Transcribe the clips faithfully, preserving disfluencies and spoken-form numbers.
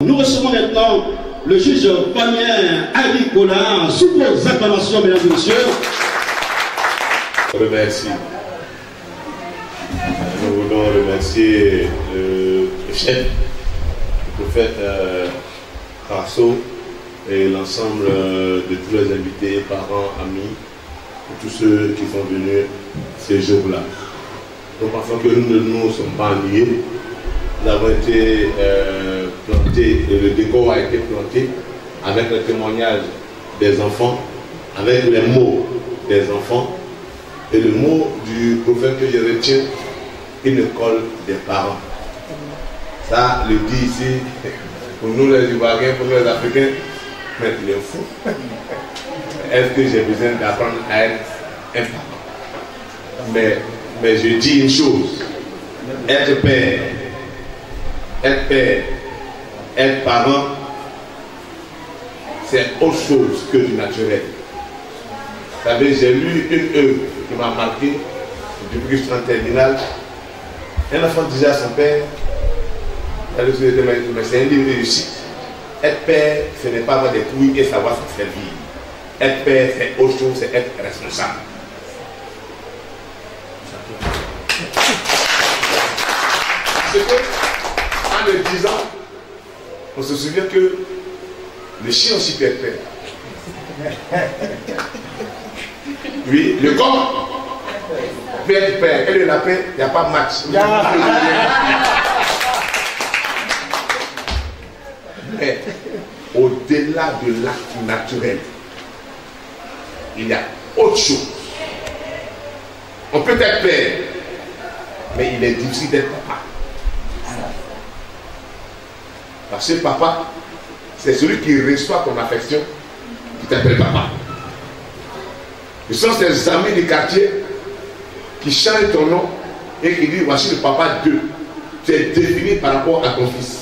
Nous recevons maintenant le juge Pamien Agricola sous vos acclamations, mesdames et messieurs. Je remercie. Nous voulons remercier le chef, le prophète euh, Krasso et l'ensemble euh, de tous les invités, parents, amis, tous ceux qui sont venus ces jours-là. Nous pensons que nous ne nous sommes pas ennuyés. Nous avons été euh, plantés, et le décor a été planté avec le témoignage des enfants, avec les mots des enfants. Et le mot du prophète que je retiens, une école des parents. Ça, le dit ici, pour nous les Ivoiriens, pour nous les Africains, mais il est fou. Est-ce que j'ai besoin d'apprendre à être un parent? Mais, mais je dis une chose, être père, Être père, être parent, c'est autre chose que du naturel. Vous savez, j'ai lu une œuvre qui m'a marqué depuis que je suis en terminale. Un enfant disait à son père, c'est un livre de réussite. Être père, ce n'est pas avoir des couilles et savoir s'en servir. Être père, c'est autre chose, c'est être responsable. dix ans, on se souvient que le chien aussi peut être père. Oui, le corps peut être père. Et le lapin, il n'y a pas de match. Mais au-delà de l'acte naturel, il y a autre chose. On peut être père, mais il est difficile d'être papa. Parce que papa, c'est celui qui reçoit ton affection, qui t'appelle papa. Ce sont ses amis du quartier qui changent ton nom et qui disent, voici le papa deux. Tu es défini par rapport à ton fils.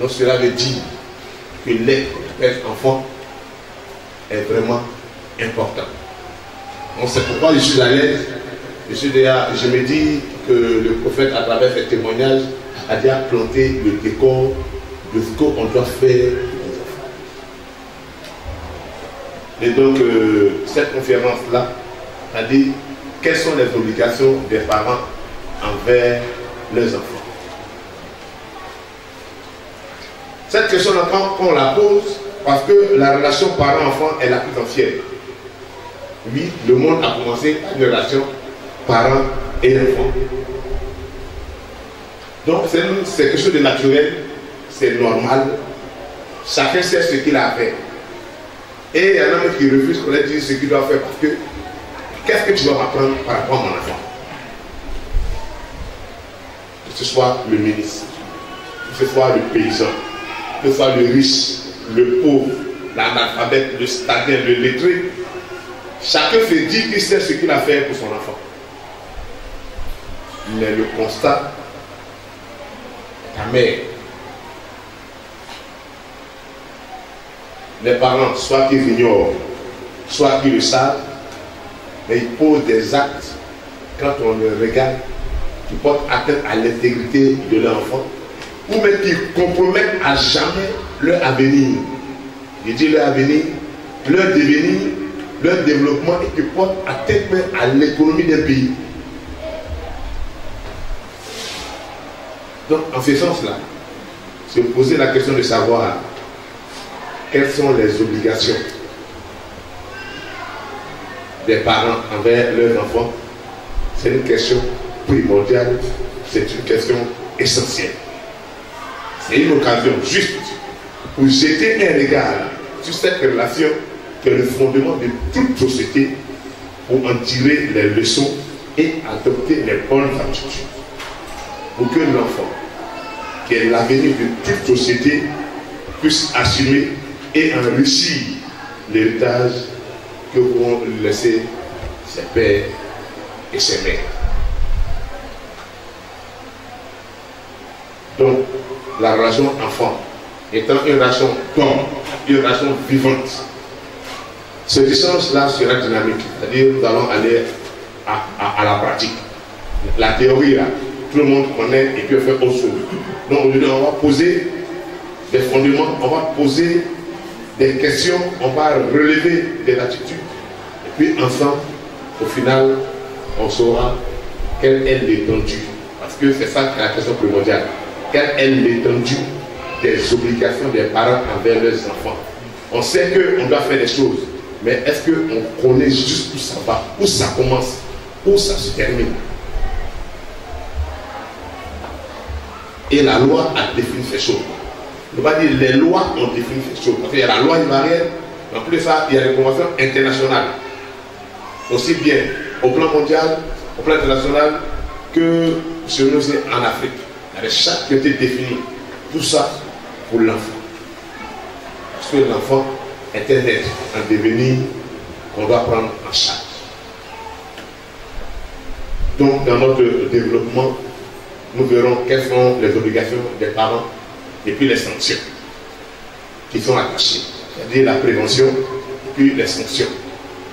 Donc cela veut dire que l'être enfant est vraiment important. On sait pourquoi je suis à l'aise. Je suis déjà, je me dis que le prophète, à travers ses témoignages, a déjà planté le décor de ce qu'on doit faire. Et donc, euh, cette conférence-là a dit quelles sont les obligations des parents envers leurs enfants. Cette question-là, on la pose parce que la relation parent-enfant est la plus ancienne. Oui, le monde a commencé par une relation parents et enfants. Donc c'est quelque chose de naturel, c'est normal. Chacun sait ce qu'il a à faire. Et il y en a qui refusent qu'on leur dise ce qu'il doit faire parce que qu'est-ce que tu dois apprendre par rapport à mon enfant? Que ce soit le ministre, que ce soit le paysan, que ce soit le riche, le pauvre, l'analphabète, le stadien, le lettré, chacun se dit qu'il sait ce qu'il a à faire pour son enfant. Mais le constat, ta mère, les parents, soit qu'ils ignorent, soit qu'ils le savent, mais ils posent des actes, quand on le regarde, qui portent atteinte à l'intégrité de l'enfant, ou même qui compromettent à jamais leur avenir. Je dis leur avenir, leur devenir, leur développement, et qui portent atteinte même à l'économie des pays. Donc, en ce sens-là, se poser la question de savoir quelles sont les obligations des parents envers leurs enfants, c'est une question primordiale, c'est une question essentielle. C'est une occasion juste pour jeter un regard sur cette relation qui est le fondement de toute société pour en tirer les leçons et adopter les bonnes attitudes. Pour que l'enfant, qui est l'avenir de toute société, puisse assumer et enrichir l'héritage que vont laisser ses pères et ses mains. Donc, la relation enfant étant une relation d'homme, une relation vivante, cette distance-là sera dynamique, c'est-à-dire nous allons aller à, à, à la pratique. La théorie, là, tout le monde connaît et peut faire autre chose. Donc, aujourd'hui, on va poser des fondements, on va poser des questions, on va relever des latitudes. Et puis, ensemble, au final, on saura quelle est l'étendue. Parce que c'est ça la question primordiale. Quelle est l'étendue des obligations des parents envers leurs enfants? On sait qu'on doit faire des choses, mais est-ce qu'on connaît juste où ça va, où ça commence, où ça se termine? Et la loi a défini ces choses. On va dire les lois ont défini ces choses. Parce qu'il y a la loi ivoirienne, en plus ça, il y a les conventions internationales. Aussi bien au plan mondial, au plan international, que chez nous en Afrique. Il y a chaque côté défini. Tout ça pour l'enfant. Parce que l'enfant est un être en devenir qu'on doit prendre en charge. Donc dans notre développement, nous verrons quelles sont les obligations des parents et puis les sanctions qui sont attachées. C'est-à-dire la prévention et puis les sanctions.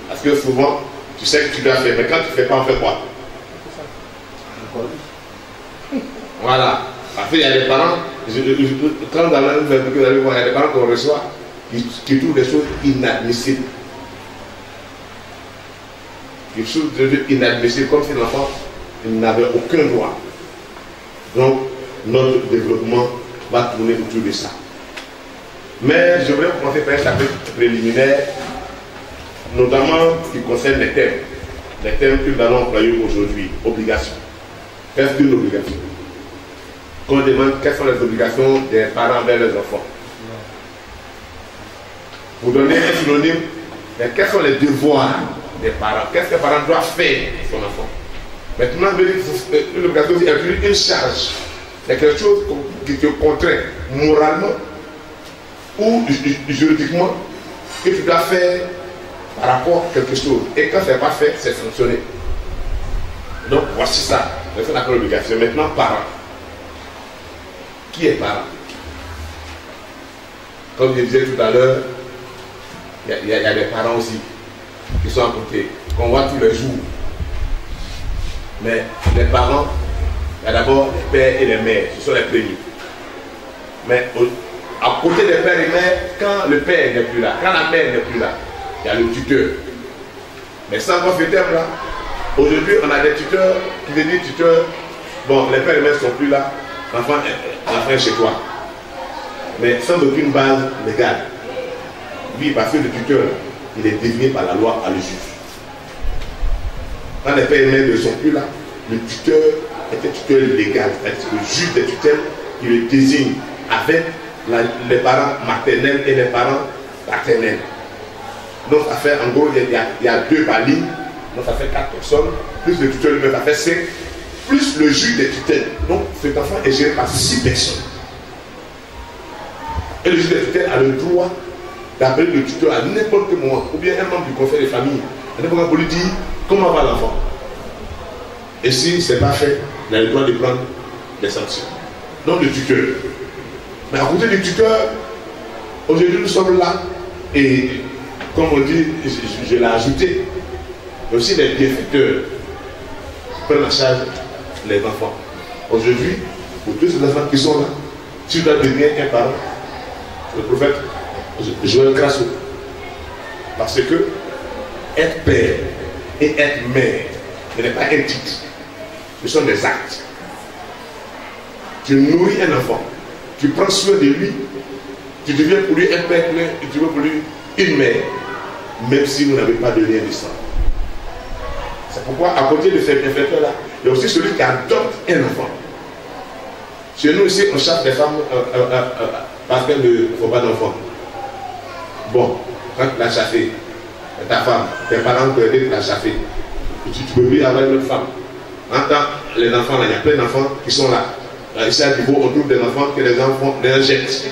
Parce que souvent, tu sais que tu dois faire, mais quand tu ne fais pas, on fait quoi? Voilà. Parce qu'il y a des parents, je, je, je, quand dans la nouvelle que vous allez voir, il y a des parents qu'on reçoit qui, qui trouvent des choses inadmissibles. Ils trouvent des choses inadmissibles, comme si l'enfant n'avait aucun droit. Donc, notre développement va tourner autour de ça. Mais je voudrais commencer par un chapitre préliminaire, notamment qui concerne les thèmes. Les thèmes que nous allons employer aujourd'hui. Obligations. Qu'est-ce qu'une obligation? Qu'on demande quelles sont les obligations des parents envers leurs enfants. Vous donnez un synonyme, mais quels sont les devoirs des parents? Qu'est-ce que les parents doivent faire à son enfant? Maintenant, une obligation inclut une charge. C'est quelque chose qui te contraint moralement ou juridiquement que tu dois faire par rapport à quelque chose. Et quand ce n'est pas fait, c'est sanctionné. Donc voici ça. C'est la obligation. Maintenant, parents. Qui est parent? Comme je disais tout à l'heure, il y, y, y a des parents aussi qui sont à côté, qu'on voit tous les jours. Mais les parents, il y a d'abord les pères et les mères, ce sont les premiers. Mais au, à côté des pères et mères, quand le père n'est plus là, quand la mère n'est plus là, il y a le tuteur. Mais sans professeur là, aujourd'hui on a des tuteurs qui veut dire tuteur, bon les pères et mères ne sont plus là. L'enfant est chez toi, mais sans aucune base légale. Lui, parce que le tuteur, il est désigné par la loi à le juge. Quand les pères et mères ne sont plus là, le tuteur est un tuteur légal, c'est-à-dire le juge des tutelles qui le désigne avec la, les parents maternels et les parents paternels. Donc ça fait, en gros, il y a, il y a deux balines, donc ça fait quatre personnes, plus le tuteur lui-même, ça fait cinq. Plus le juge des tutelles. Donc cet enfant est géré par six personnes. Et le juge des tutelles a le droit d'appeler le tuteur à n'importe quel moment, ou bien un membre du conseil de famille, à n'importe quel moment pour lui dire comment va l'enfant. Et si ce n'est pas fait, il a le droit de prendre des sanctions. Donc le tuteur. Mais à côté du tuteur, aujourd'hui nous sommes là, et comme on dit, je, je, je l'ai ajouté, aussi les bienfaiteurs prennent en charge les enfants. Aujourd'hui, pour tous les enfants qui sont là, tu dois devenir un parent, le prophète Joël Krasso. Parce que être père et être mère, ce n'est pas un titre, ce sont des actes. Tu nourris un enfant, tu prends soin de lui, tu deviens pour lui un père et tu veux pour lui une mère, même si vous n'avez pas de lien de sang. C'est pourquoi, à côté de ces bienfaiteurs-là, il y a aussi celui qui adopte un enfant. Chez nous, ici, on chasse les femmes euh, euh, euh, euh, parce qu'elles ne font pas d'enfant. Bon, quand tu l'as chassé, ta femme, tes parents te aident, tu l'as chassé. Tu, tu peux vivre avec une autre femme. En tant que les enfants, là, il y a plein d'enfants qui sont là. là. Ici, à Divo, on trouve des enfants que les enfants les jettent.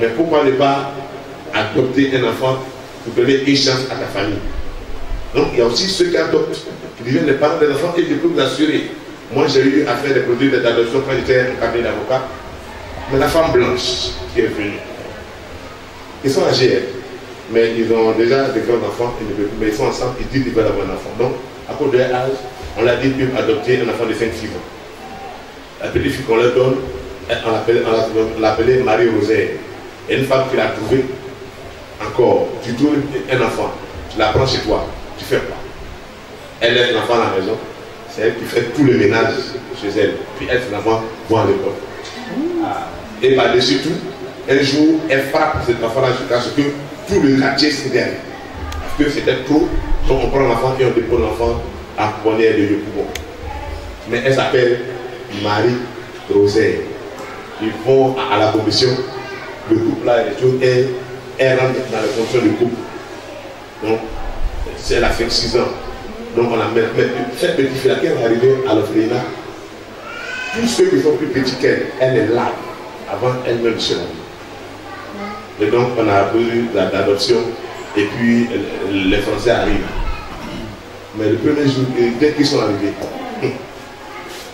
Mais pourquoi ne pas adopter un enfant pour donner une chance à ta famille? Donc il y a aussi ceux qui adoptent, qui deviennent les parents des enfants et qui peuvent l'assurer. Moi j'ai eu à faire des produits d'adoption quand j'étais un cabinet d'avocat. Mais la femme blanche qui est venue, ils sont âgés, mais ils ont déjà des grands enfants, mais ils sont ensemble, ils disent qu'ils veulent avoir un enfant. Donc à cause de leur âge, on l'a dit qu'ils peuvent adopter un enfant de cinq six ans. La petite fille qu'on leur donne, on l'appelait Marie-Roser. Et une femme qui l'a trouvée, encore, tu trouves un enfant, tu la prends chez toi, tu fais quoi? Elle laisse l'enfant à la maison, c'est elle qui fait tout le ménage chez elle, puis elle, l'enfant, va à l'école. Et par-dessus tout, un jour, elle frappe cet enfant-là jusqu'à ce que tout le quartier se derrière. Parce que c'était trop, donc on prend l'enfant et on dépose l'enfant à Bonnet de Yopougon. Mais elle s'appelle Marie-Roser. Ils vont à la commission, le couple là, et tout, elle, elle rentre dans la fonction du couple. Donc, elle a fait six ans. Donc, on a mis cette petite fille-là, quand elle est arrivée à l'orphelinat, tous ceux qui sont plus petits qu'elle, elle est là, avant elle-même de se marier. Et donc, on a eu l'adoption, et puis les Français arrivent. Mais le premier jour, dès qu'ils sont arrivés,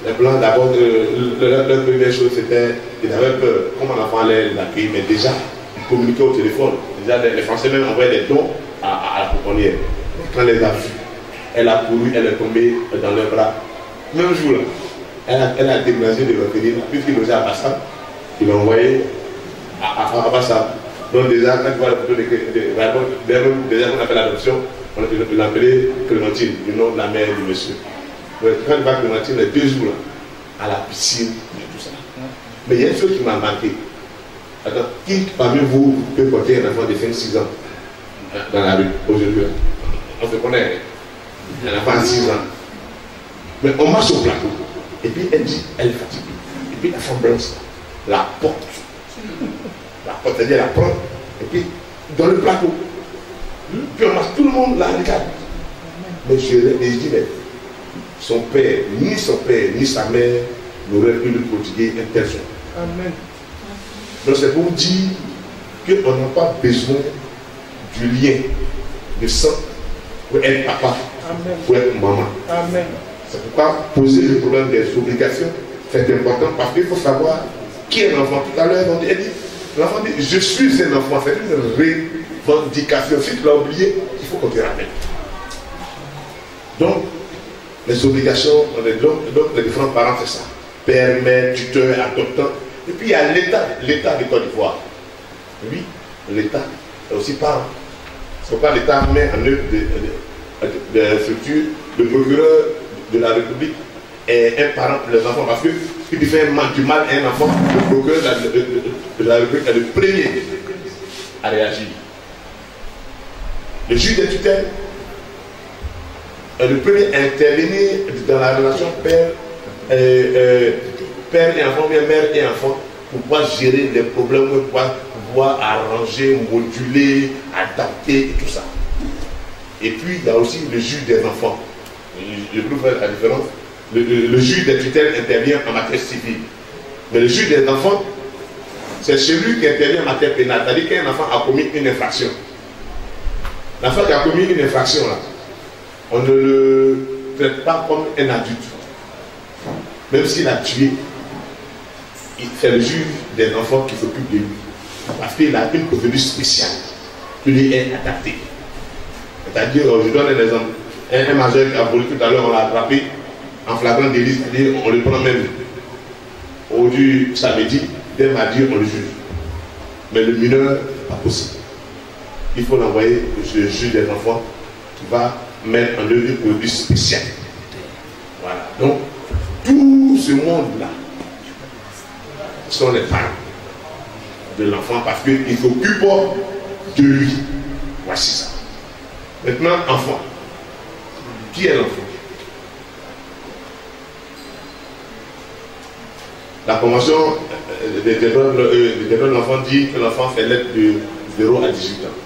les Blancs, d'abord, leur, leur première chose, c'était qu'ils avaient peur. Comment l'enfant allait l'accueillir, mais déjà, ils communiquaient au téléphone. Déjà, les Français même envoyaient des dons à, à la pouponnière. Quand elle les a vus, elle a couru, elle est tombée dans leurs bras. Même jour-là. Elle a, elle a déménagé de l'orpheline, puisqu'il logeait à Bassam, il l'a envoyé à, à, à Bassam. Donc déjà, quand tu vois la photo de déjà qu'on appelle l'adoption, on l'a appelée Clémentine, du nom de la mère du monsieur. Donc quand tu vois Clémentine, elle est deux jours là, à la piscine et tout ça. Mais il y a une chose qui m'a marqué. Attends, qui parmi vous peut porter un enfant de cinq six ans dans la rue aujourd'hui? On se connaît, il y a un enfant de six ans. Mais on marche au plateau. Et puis elle dit, elle est fatiguée. Et puis la femme blanche, la porte. La porte, elle dit, elle la prend. Et puis, dans le plateau. Puis on marche, tout le monde la regarde. Mais je, et je dis, mais son père, ni son père, ni sa mère n'aurait pu lui prodiguer un tel son. Amen. Donc c'est pour vous dire qu'on n'a pas besoin du lien, du sang, pour être papa, amen, pour être maman. Amen. C'est pourquoi poser le problème des obligations, c'est important parce qu'il faut savoir qui est l'enfant. Tout à l'heure, elle dit, l'enfant dit, je suis un enfant. C'est une revendication. Si tu l'as oublié, il faut qu'on te ramène. Donc, les obligations, donc, donc les différents parents, c'est ça. Père, mère, tuteur, adoptant. Et puis il y a l'État, l'État de Côte d'Ivoire. Oui, l'État est aussi parent. C'est pourquoi l'État met en œuvre des de, de, de structures, le procureur de la République est un parent pour les enfants parce que si tu fais du mal à un enfant, le procureur de, de, de, de la République est le premier à réagir. Le juge des tutelles est le premier à intervenir dans la relation père, euh, euh, père et enfant, mère et enfant pour pouvoir gérer les problèmes, pour pouvoir, pouvoir arranger, moduler, adapter et tout ça. Et puis il y a aussi le juge des enfants. Je peux faire la différence. Le, le, le juge des tutelles intervient en matière civile. Mais le juge des enfants, c'est celui qui intervient en matière pénale. C'est-à-dire qu'un enfant a commis une infraction. L'enfant qui a commis une infraction, là, on ne le traite pas comme un adulte. Même s'il a tué, c'est le juge des enfants qui s'occupe de lui. Parce qu'il a une procédure spéciale qui lui est adaptée. C'est-à-dire, je donne un exemple. Un, un majeur qui a volé tout à l'heure, on l'a attrapé en flagrant délit, on le prend même. Au du samedi, dès mardi, on le juge. Mais le mineur, pas possible. Il faut l'envoyer au juge des enfants qui va mettre en œuvre une produit spécial. Voilà. Donc, tout ce monde-là sont les parents de l'enfant parce qu'ils s'occupent de lui. Voici ça. Maintenant, enfant. Qui est l'enfant? La Convention des droits de l'enfant dit que l'enfant fait l'être de zéro à dix-huit ans.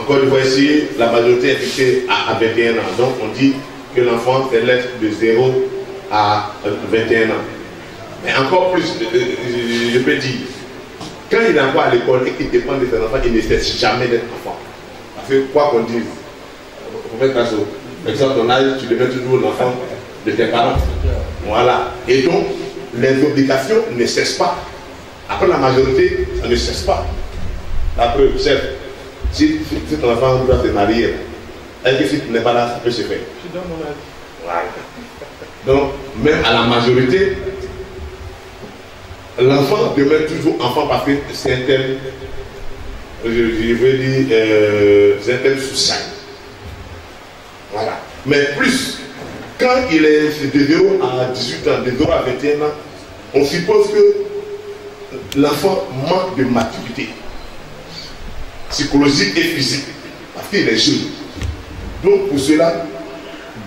Encore une fois ici, la majorité est fixée à vingt et un ans. Donc on dit que l'enfant fait l'être de zéro à vingt et un ans. Mais encore plus, je peux dire, quand il est encore à l'école et qu'il dépend de ses enfants, il ne cesse jamais d'être enfant. Parce que quoi qu'on dise, Prophète Krasso, exemple, ton âge, tu deviens toujours l'enfant de tes parents. Voilà. Et donc, les obligations ne cessent pas. Après la majorité, ça ne cesse pas. La preuve, chef, si, si ton enfant doit se marier, est-ce que si tu n'es pas là, ça peut se faire? Je donne mon avis. Voilà. Donc, même à la majorité, l'enfant demeure toujours enfant parce que c'est un thème, je, je veux dire, euh, c'est un thème social. Voilà. Mais plus, quand il est de zéro à dix-huit ans, de zéro à vingt et un ans, on suppose que l'enfant manque de maturité psychologique et physique parce qu'il est jeune. Donc pour cela,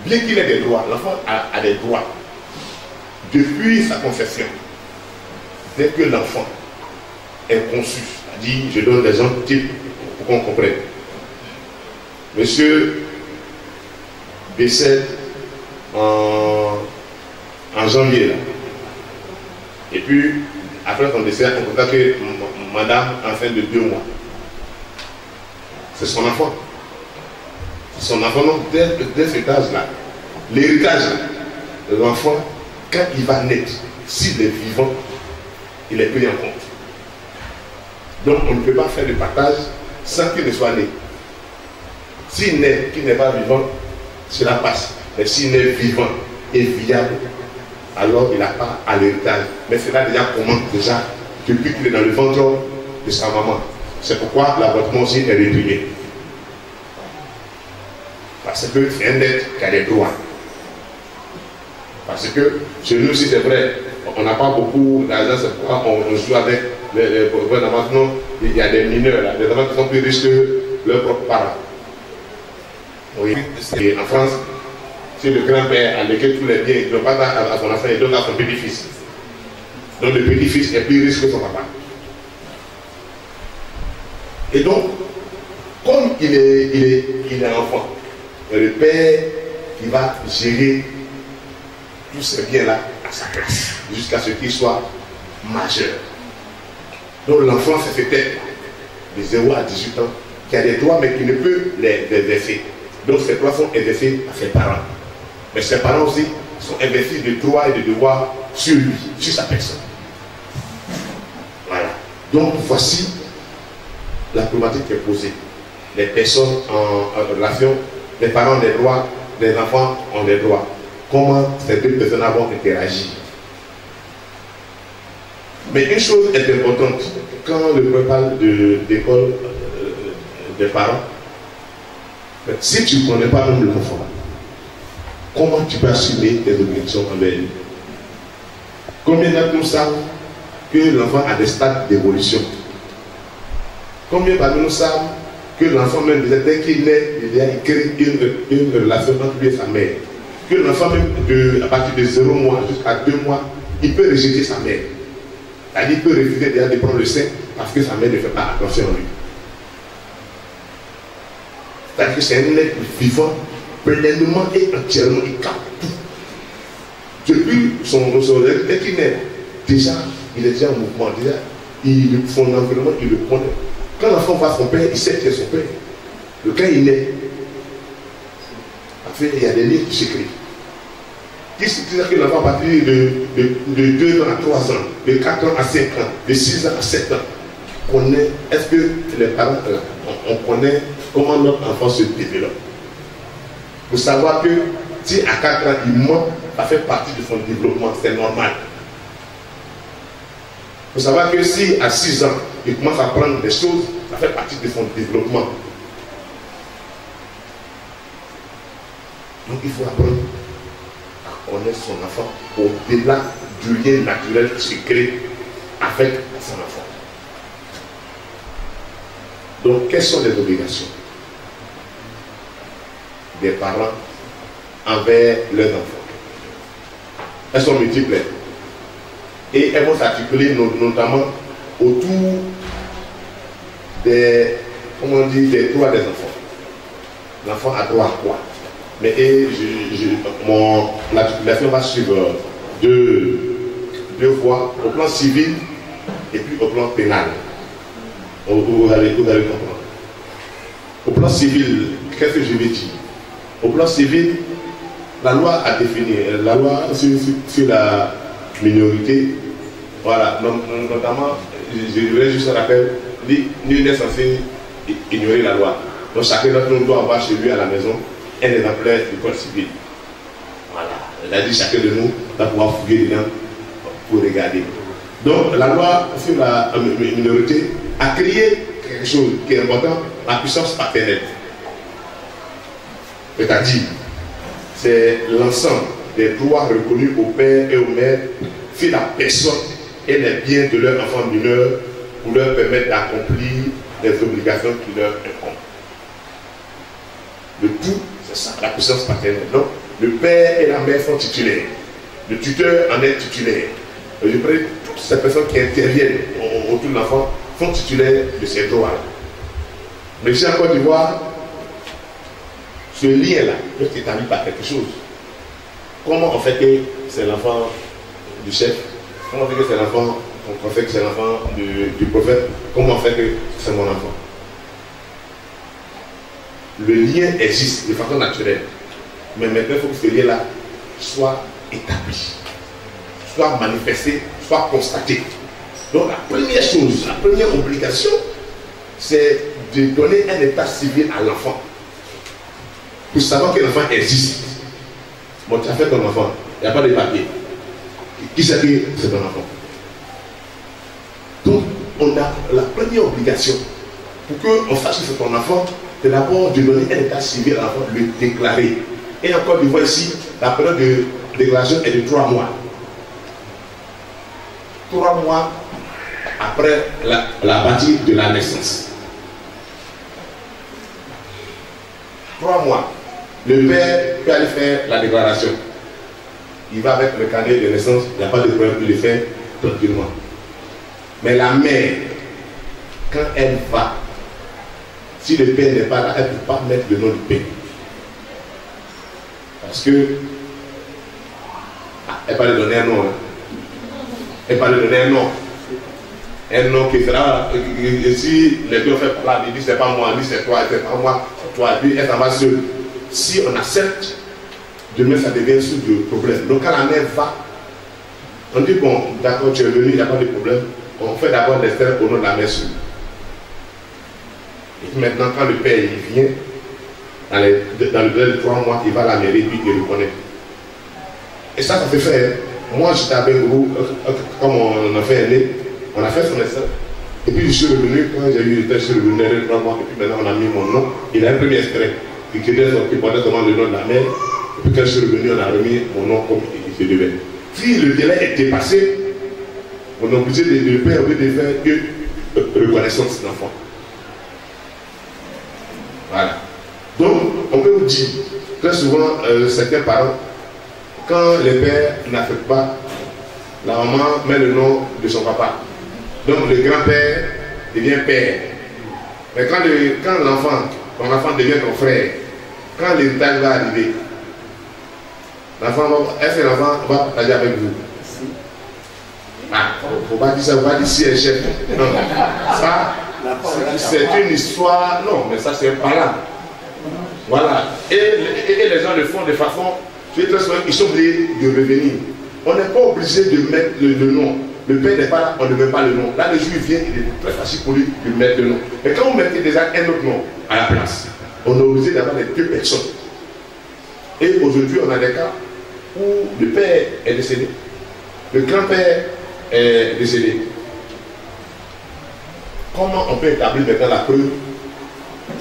bien qu'il ait des droits, l'enfant a, a des droits depuis sa confession. Dès que l'enfant est conçu, c'est-à-dire, je donne des gens types pour qu'on comprenne. Monsieur décède en, en janvier. Là. Et puis, après son décès, on constate que madame est enceinte de deux mois. C'est son enfant. C'est son enfant. Donc, dès, dès cet âge-là, l'héritage de l'enfant, quand il va naître, s'il est vivant, il est pris en compte. Donc on ne peut pas faire de partage sans qu'il ne soit né. S'il n'est qu'il n'est pas vivant, cela passe. Mais s'il est vivant et viable, alors il n'a pas à l'héritage. Mais cela déjà commence déjà depuis qu'il est dans le ventre de sa maman. C'est pourquoi l'avortement aussi est réprimé. Parce que c'est un être qui a des droits. Parce que chez nous, si c'est vrai, on n'a pas beaucoup d'argent, c'est pourquoi on joue avec les gouvernements. Maintenant, il y a des mineurs, là, des enfants qui sont plus riches que leurs propres parents. Oui. Et en France, c'est le grand-père à lequel tous les biens, il ne donne pas à son enfant, il donne à son petit-fils. Donc le petit-fils est plus riche que son papa. Et donc, comme il est, il est, il est enfant, il y a le père qui va gérer tous ces biens-là à sa place, jusqu'à ce qu'il soit majeur. Donc l'enfant, c'est cet être de zéro à dix-huit ans, qui a des droits, mais qui ne peut les exercer. Donc ses droits sont exercés par ses parents. Mais ses parents aussi sont investis de droits et de devoirs sur lui, sur sa personne. Voilà. Donc voici la problématique qui est posée. Les personnes en, en relation, les parents ont des droits, les enfants ont des droits. Comment ces deux personnes vont interagir. Mais une chose est importante, quand le père parle d'école de, des de parents, si tu ne connais pas même l'enfant, comment tu peux assumer tes obligations envers lui? Combien d'entre nous savent que l'enfant a des stades d'évolution? Combien d'entre nous savent que l'enfant, même dès qu'il naît, il y a créé une, une relation entre lui et sa mère? Que l'enfant, même de, à partir de zéro mois jusqu'à deux mois, il peut rejeter sa mère. C'est-à-dire qu'il peut refuser déjà de prendre le sein parce que sa mère ne fait pas attention à lui. C'est-à-dire que c'est un être vivant, pleinement et entièrement, il capte tout. Depuis son, son dès qu'il naît, déjà, il est déjà en mouvement, déjà, il, son environnement, il le connaît. Quand l'enfant voit son père, il sait qu'il est son père. Le cas, il naît. Il y a des livres qui s'écrivent. C'est-à-dire que l'enfant va partir de, de, de deux ans à trois ans, de quatre ans à cinq ans, de six ans à sept ans. Est-ce que les parents, on, on connaît comment notre enfant se développe? Pour savoir que si à quatre ans, il manque, ça fait partie de son développement, c'est normal. Pour savoir que si à six ans, il commence à apprendre des choses, ça fait partie de son développement. Donc il faut apprendre à connaître son enfant au-delà du lien naturel qui se crée avec son enfant. Donc quelles sont les obligations des parents envers leurs enfants? Elles sont multiples et elles vont s'articuler notamment autour des, comment on dit, des droits des enfants. L'enfant a droit à quoi? Mais et je, je, mon, la, la firme va suivre deux, deux voies, au plan civil et puis au plan pénal. Vous allez, vous allez comprendre. Au plan civil, qu'est-ce que je vais dire? Au plan civil, la loi a défini, la loi sur, sur, sur la minorité, voilà, notamment, je, je voulais juste rappeler, nul n'est censé ignorer la loi. Donc chacun d'entre nous doit avoir chez lui à la maison un exemplaire du code civil. Voilà, il a dit chacun de nous va pouvoir fouiller dedans pour regarder. Donc la loi sur la minorité a créé quelque chose qui est important, la puissance paternelle. C'est-à-dire, c'est l'ensemble des droits reconnus aux pères et aux mères sur la personne et les biens de leurs enfants mineurs pour leur permettre d'accomplir les obligations qui leur incombent. Le tout, c'est ça, la puissance paternelle. Donc, le père et la mère sont titulaires. Le tuteur en est titulaire. Et je prie, toutes ces personnes qui interviennent autour de l'enfant sont titulaires de ces droits-là. Mais ici en Côte d'Ivoire, ce lien-là peut être établi par quelque chose. Comment on fait que c'est l'enfant du chef? Comment on fait que c'est l'enfant, on fait que c'est l'enfant du, du prophète? Comment on fait que c'est mon enfant? Le lien existe de façon naturelle. Mais maintenant, il faut que ce lien-là soit établi, soit manifesté, soit constaté. Donc la première chose, la première obligation, c'est de donner un état civil à l'enfant. Pour savoir que l'enfant existe. Bon, tu as fait ton enfant, il n'y a pas de papier. Qui sait que c'est ton enfant? Donc, on a la première obligation pour qu'on sache que c'est ton enfant, c'est d'abord de donner un état civil à l'enfant, le déclarer. Et encore, tu vois ici, la période de déclaration est de trois mois. Trois mois après la, la partie de la naissance. Trois mois, le père peut aller faire la déclaration. Il va avec le carnet de naissance, il n'y a pas de problème de le faire tranquillement. Mais la mère, quand elle va, si le père n'est pas là, elle ne peut pas mettre le nom du père. Parce que ah, elle ne peut pas lui donner un nom. Hein. Elle ne peut pas lui donner un nom. Un nom qui sera. Et, et, et si les deux fait pas là, il dit c'est pas moi, il dit c'est toi, c'est pas moi, c'est toi, lui, elle s'en va seule. Si on accepte, demain ça devient source de problème. Donc quand la mère va, on dit bon, d'accord, tu es venu, il n'y a pas de problème. On fait d'abord des terres au nom de la mère seule. Et maintenant, quand le père il vient, dans, les, dans le délai de trois mois, il va à la mairie, puis il reconnaît. Et ça, ça fait faire. Moi, j'étais à Bengourou, comme on a fait aîné, on a fait son essai. Et puis je suis revenu, quand j'ai eu le test, je suis revenu derrière trois mois, et puis maintenant on a mis mon nom. Il a un premier extrait. Il était sorti pendant le nom de la mère. Et puis quand je suis revenu, on a remis mon nom comme il se devait. Si le délai est dépassé, on est obligé de, de faire une reconnaissance de l'enfant. Voilà. Donc, on peut vous dire, très souvent, euh, certains parents, quand les pères n'affectent pas, la maman met le nom de son papa. Donc, le grand-père devient père. Mais quand le, quand l'enfant, ton enfant devient ton frère, quand l'héritage va arriver, l'enfant va, est-ce que l'enfant va partager avec vous? Ah, faut pas dire ça, faut pas dire si elle chef. Non, ça, c'est une histoire, non, mais ça c'est un parent. Voilà. Et, et, et les gens le font de façon, ils sont obligés de revenir. On n'est pas obligé de mettre le, le nom. Le père n'est pas là, on ne met pas le nom. Là, le juge vient, il est très facile pour lui de mettre le nom. Mais quand vous mettez déjà un autre nom à la place, on est obligé d'avoir les deux personnes. Et aujourd'hui, on a des cas où le père est décédé, le grand-père est décédé. Comment on peut établir maintenant la preuve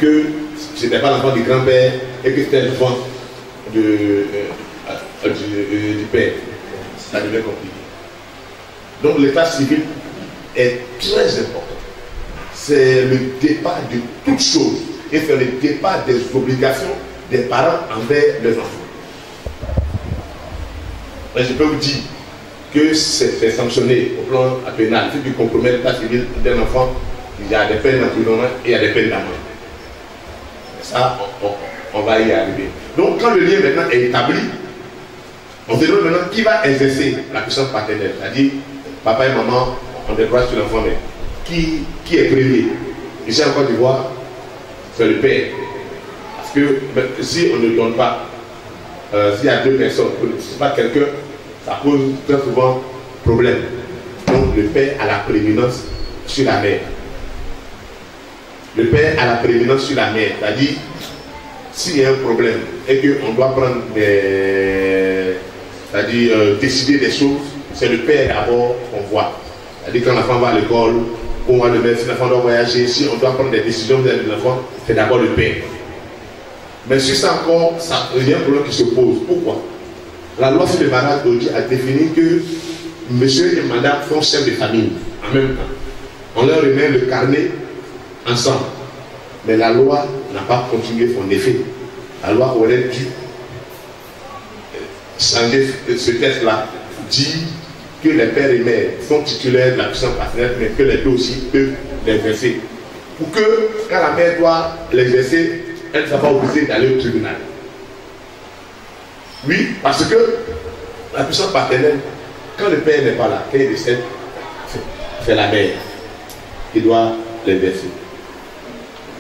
que ce n'était pas l'enfant du grand-père et que c'était l'enfant de, euh, du, euh, du père? Ça devient compliqué. Donc l'état civil est très important. C'est le départ de toute chose et c'est le départ des obligations des parents envers leurs enfants. Et je peux vous dire que c'est sanctionné au plan pénal. Si tu compromets l'état civil d'un enfant, il y a des peines d'emprisonnement et il y a des peines d'amende. Ça, on, on, on va y arriver. Donc quand le lien maintenant est établi, on se demande maintenant qui va exercer la puissance paternelle. C'est-à-dire, papa et maman ont des droits sur l'enfant, mais qui, qui est premier? Ici en Côte d'Ivoire, c'est le père. Parce que si on ne donne pas, euh, s'il y a deux personnes, on ne touche pas quelqu'un, ça pose très souvent problème. Donc le père a la prééminence sur la mère. Le père a la prééminence sur la mère, c'est-à-dire s'il y a un problème et qu'on doit prendre des... c'est-à-dire euh, décider des choses, c'est le père d'abord qu'on voit. C'est-à-dire quand l'enfant va à l'école, on va le mettre, si l'enfant doit voyager, si on doit prendre des décisions de l'enfant, c'est d'abord le père. Mais sur ça encore, ça devient un problème qui se pose. Pourquoi? La loi sur le mariage a défini que monsieur et madame font chef de famille en même temps. On leur remet le carnet ensemble. Mais la loi n'a pas continué son effet. La loi aurait dû changer ce texte-là, dit que les pères et mères sont titulaires de la puissance paternelle, mais que les deux aussi peuvent l'exercer. Pour que, quand la mère doit l'exercer, elle ne soit pas obligée d'aller au tribunal. Oui, parce que la puissance paternelle, quand le père n'est pas là, quand il décède, c'est la mère qui doit l'exercer.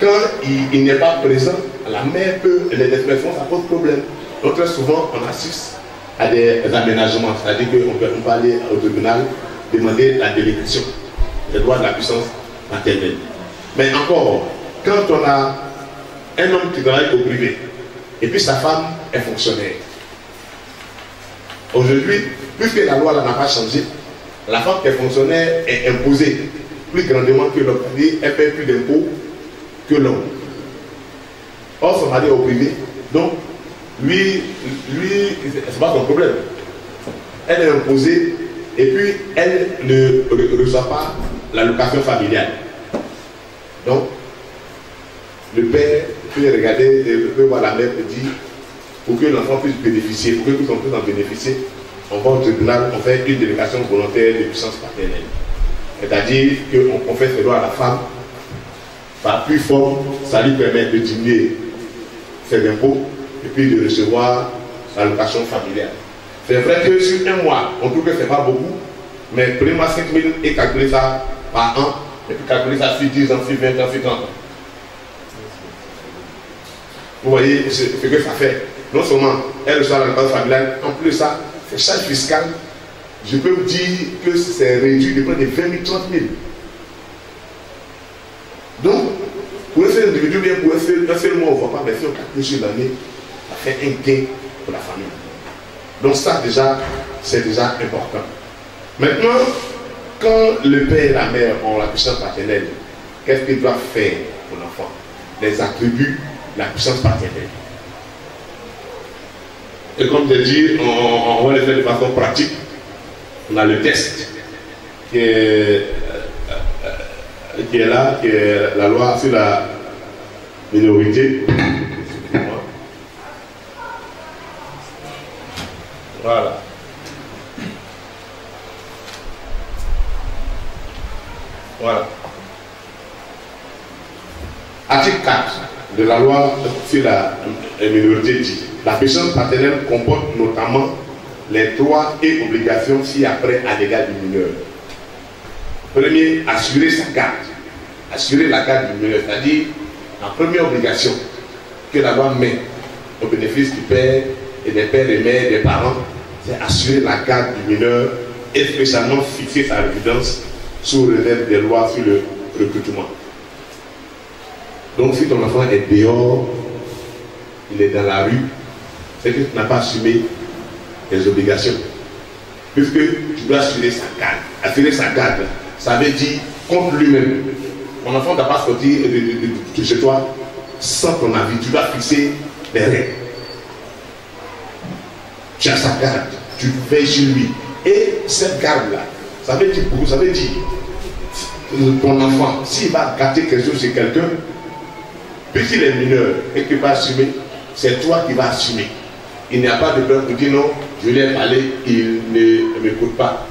Quand il, il n'est pas présent, la mère peut, les expressions, ça pose problème. Donc très souvent, on assiste à des aménagements, c'est-à-dire qu'on peut, on peut aller au tribunal demander la délégation des droits de la puissance maternelle. Mais encore, quand on a un homme qui travaille au privé, et puis sa femme est fonctionnaire, aujourd'hui, puisque la loi n'a pas changé, la femme qui est fonctionnaire est imposée plus grandement que l'homme, c'est-à-dire qu'elle paye plus d'impôts que l'homme. Or, son mari est au privé, donc lui, lui, c'est pas son problème. Elle est imposée et puis elle ne reçoit pas l'allocation familiale. Donc, le père peut regarder, peut voir la mère et dire, pour que l'enfant puisse bénéficier, pour que tout le monde puisse en bénéficier, on va au tribunal, on fait une délégation volontaire de puissance paternelle. C'est-à-dire qu'on fait ce droit à la femme, par plus fort, ça lui permet de diminuer ses impôts, et puis de recevoir l'allocation familiale. C'est vrai que sur un mois, on trouve que ce n'est pas beaucoup, mais prenez-moi cinq mille et calculez ça par an, et puis calculez ça sur dix ans, sur vingt ans, sur trente ans. Vous voyez ce que ça fait. Non seulement elle reçoit l'allocation familiale, en plus ça, c'est charge fiscale, je peux vous dire que c'est réduit de près de vingt mille, trente mille. Donc, pour un seul individu, bien pour un seul, un seul mois, on ne voit pas, mais si on calcule sur l'année, ça fait un gain pour la famille. Donc ça déjà, c'est déjà important. Maintenant, quand le père et la mère ont la puissance paternelle, qu'est-ce qu'ils doivent faire pour l'enfant? Les attributs de la puissance paternelle. Et comme je dis, on, on va les faire de façon pratique. On a le test qui est, qui est là, qui est la loi sur la minorité. Voilà. Voilà. Article quatre de la loi sur la minorité dit la puissance paternelle comporte notamment les droits et obligations ci-après à l'égard du mineur. Premier, assurer sa garde. Assurer la garde du mineur, c'est-à-dire la première obligation que la loi met au bénéfice du père et des pères et mères, des parents, c'est assurer la garde du mineur et spécialement fixer sa résidence sous réserve des lois sur le recrutement. Donc si ton enfant est dehors, il est dans la rue, c'est que tu n'as pas assumé tes obligations. Puisque tu dois assurer sa garde. Assurer sa garde, ça veut dire contre lui-même. Ton enfant ne doit pas sortir de, de, de, de chez toi sans ton avis. Tu dois fixer des règles. Tu as sa garde, tu veilles sur lui. Et cette garde-là, ça veut dire beaucoup, ça veut dire ton enfant, s'il va gâter quelque chose chez quelqu'un, puisqu'il est mineur et qu'il va assumer, c'est toi qui vas assumer. Il n'y a pas de peur pour dire non, je lui ai parlé, il ne m'écoute pas.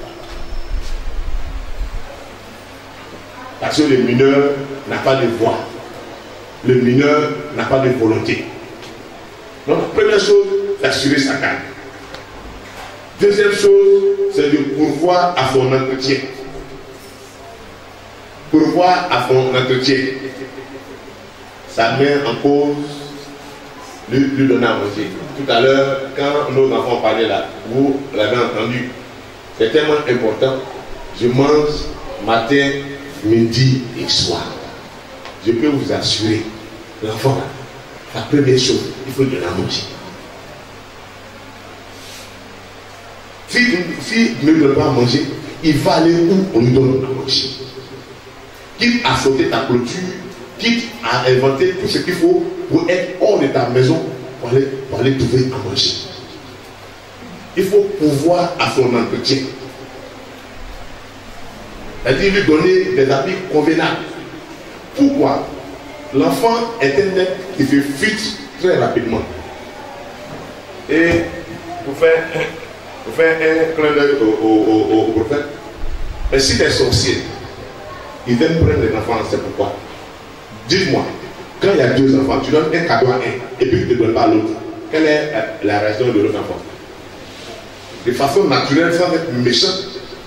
Parce que le mineur n'a pas de voix. Le mineur n'a pas de volonté. Donc, la première chose, c'est assurer sa garde. Deuxième chose, c'est de pourvoir à son entretien. Pourvoir à son entretien. ça met en cause lui, lui donner à manger. Tout à l'heure, quand nos enfants parlaient là, vous l'avez entendu, c'est tellement important. Je mange matin, midi et soir. Je peux vous assurer, l'enfant, la première chose, il faut de la manger. S'il si ne veut pas manger, il va aller où on lui donne à manger. Quitte à sauter ta clôture, quitte à inventer tout ce qu'il faut pour être hors de ta maison pour aller, pour aller trouver à manger. Il faut pouvoir à son entretien. C'est-à-dire lui donner des habits convenables. Pourquoi? L'enfant est un être qui se fuite très rapidement. Et pour faire, pour faire un clin d'œil au, au, au, au prophète, et si des sorciers, ils viennent prendre les enfants, c'est pourquoi. Dites-moi, quand il y a deux enfants, tu donnes un cadeau à un et puis tu ne donnes pas à l'autre. Quelle est la réaction de l'autre enfant? De façon naturelle, sans être méchant,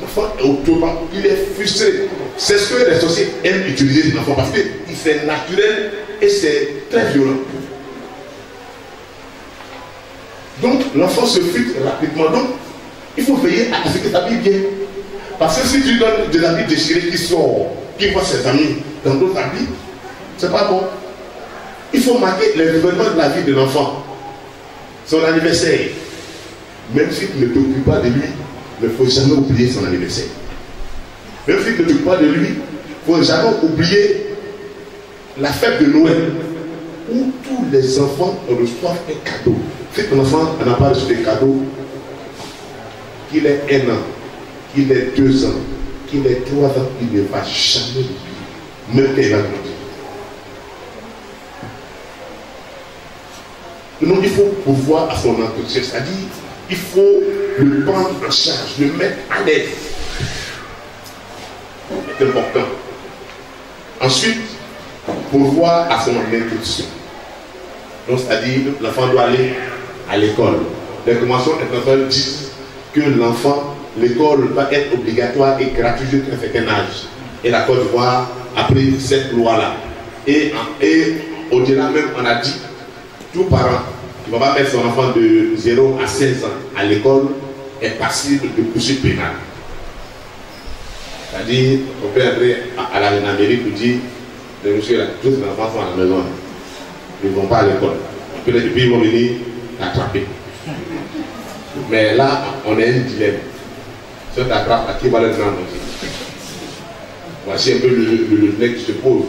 l'enfant est autrement, il est frustré. C'est ce que les sorciers aiment utiliser l'enfant parce que c'est naturel et c'est très violent. Donc l'enfant se fuite rapidement. Donc il faut veiller à ce que tu habilles bien. Parce que si tu donnes des habits déchirés qui sortent, qui voient ses amis dans d'autres habits, c'est pas bon. Il faut marquer les événements de la vie de l'enfant. Son anniversaire. Même si tu ne t'occupes pas de lui, il ne faut jamais oublier son anniversaire. Même si tu ne t'occupes pas de lui, il ne faut jamais oublier la fête de Noël, où tous les enfants reçoivent un cadeau. Si ton enfant n'a pas reçu de cadeau, qu'il ait un an, qu'il ait deux ans, qu'il ait trois ans, il ne va jamais l'oublier. Même tes enfants. Non, il faut pouvoir à son entretien, c'est-à-dire il faut le prendre en charge, le mettre à l'aise. C'est important. Ensuite, pouvoir à son instruction. Donc, c'est-à-dire l'enfant doit aller à l'école. Les conventions internationales disent que l'enfant, l'école va être obligatoire et gratuite jusqu'à un certain âge. Et la Côte d'Ivoire a pris cette loi-là. Et, et au-delà même, on a dit tout parent qui va mettre son enfant de zéro à seize ans à l'école est passible de poursuite pénale. C'est-à-dire, on peut aller à, à la mairie pour dire, les monsieur, tous les enfants sont à la maison, ils ne vont pas à l'école. Et puis ils vont venir l'attraper. Mais là, on a un dilemme. Si on t'attrape, à qui va le prendre aussi? Voici un peu le, le, le nez qui se pose.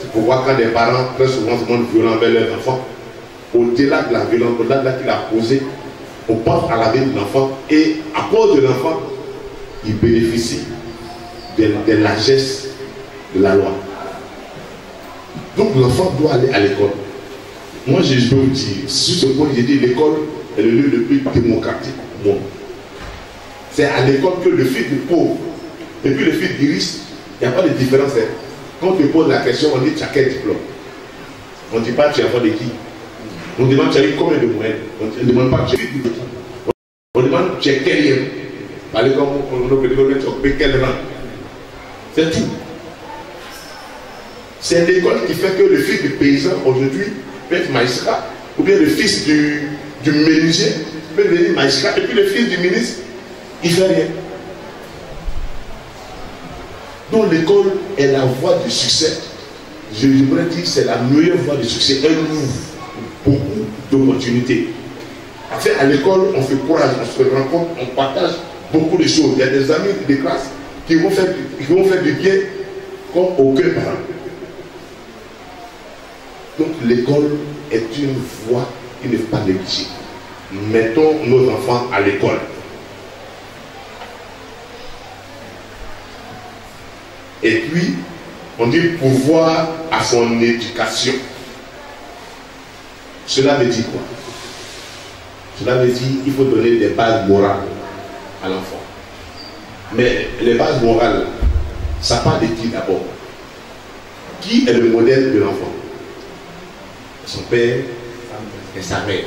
C'est pour voir quand des parents, très souvent, se montrent violents envers leurs enfants. Au-delà de la violence, au-delà de la qu'il a posée, on pense à la vie de l'enfant et à cause de l'enfant, il bénéficie de, de la largesses de la loi. Donc l'enfant doit aller à l'école. Moi je veux vous dire, sur ce point j'ai dit l'école est le lieu le plus démocratique au monde. C'est à l'école que le fils du pauvre et puis le fils du riche, il n'y a pas de différence. Hein. Quand on pose la question, on dit tu as quel diplôme? On ne dit pas tu es enfant de qui? On demande tu as eu combien de moyens. On ne demande pas tu as eu du tout. On demande tu es quel homme. Par exemple, on peut demander tu as occupé quel rang. C'est tout. C'est l'école qui fait que le fils du paysan aujourd'hui peut être magistrat, ou bien le fils du, du menuisier peut devenir magistrat, et puis le fils du ministre, il ne fait rien. Donc l'école est la voie du succès. Je voudrais dire que c'est la meilleure voie du succès. Elle ouvre beaucoup d'opportunités. Après, à l'école, on se courage, on se rencontre, on partage beaucoup de choses. Il y a des amis des classes qui vont faire, qui vont faire du bien comme aucun parent. Donc l'école est une voie qui ne faut pas négliger. Mettons nos enfants à l'école. Et puis, on dit pouvoir à son éducation. Cela veut dire quoi? Cela veut dire qu'il faut donner des bases morales à l'enfant. Mais les bases morales, ça part de qui d'abord? Qui est le modèle de l'enfant? Son père et sa mère.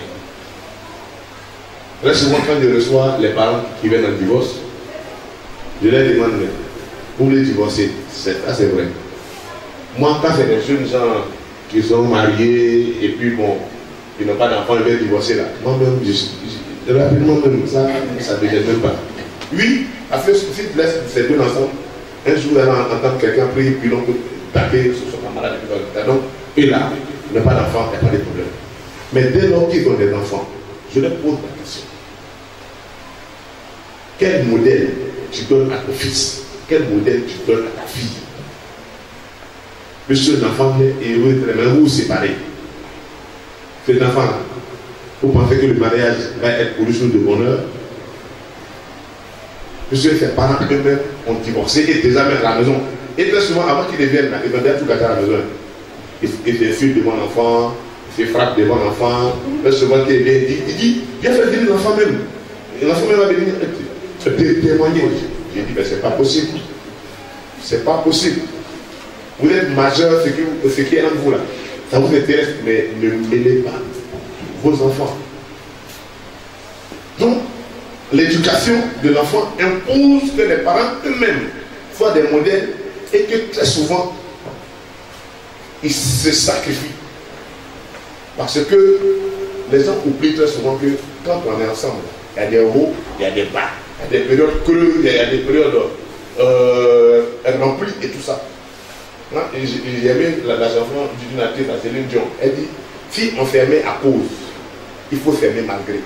Très souvent, quand je reçois les parents qui viennent en divorce, je leur demande, pour les divorcer, c'est assez vrai. Moi, quand c'est des jeunes gens qui qui sont mariés et puis bon, ils n'ont pas d'enfants, ils veulent divorcer là. Moi-même, rapidement même, ça ne me gêne même pas. Oui, à fait, si tu laisses ces deux ensemble, un jour, elle entend quelqu'un prier, puis donc taper sur son camarade, donc, et là, il n'a pas d'enfant, il n'y a pas de problème. Mais dès lors qu'ils ont des enfants, je leur pose la question. Quel modèle tu donnes à ton fils? Quel modèle tu donnes à ta fille? Monsieur l'enfant est heureux, mais vous séparez. Cet enfant, vous pensez que le mariage va être pour le jour de bonheur? Monsieur, ses parents eux-mêmes ont divorcé et déjà même à la maison. Et très souvent, avant qu'ils deviennent, ils vont tout gâter à la maison. Ils se fuient devant l'enfant, ils se frappent devant l'enfant. Très souvent, il dit, viens faire venir l'enfant même. L'enfant même va venir témoigner. J'ai dit, mais c'est pas possible. C'est pas possible. Vous êtes majeur, ce qui, ce qui est en vous là. Ça vous intéresse, mais ne mêlez pas vos enfants. Donc, l'éducation de l'enfant impose que les parents eux-mêmes soient des modèles et que très souvent, ils se sacrifient. Parce que les gens oublient très souvent que quand on est ensemble, il y a des hauts, il y a des bas, il y a des périodes creuses, il y a des périodes euh, remplies et tout ça. Il y avait la, la chanson d'une artiste à Céline Dion. Elle dit, si on fermait à cause, il faut fermer malgré.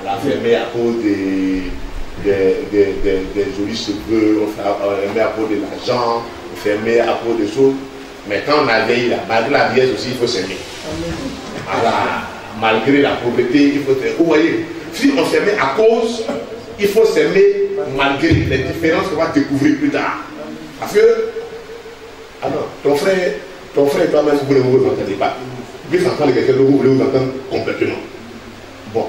Elle a fermé à cause des, des, des, des, des jolis cheveux, on fermait à cause de l'argent, on fermait à cause des choses. Mais quand on a veillé là, malgré la vieille aussi, il faut s'aimer. Malgré la pauvreté, il faut s'aimer. Vous voyez, si on s'aimait à cause, il faut s'aimer malgré les différences qu'on va découvrir plus tard. Parce que, alors, ton frère, ton frère et toi-même, vous ne vous entendez pas. Vous voulez entendre quelqu'un, vous voulez vous entendre complètement. Bon.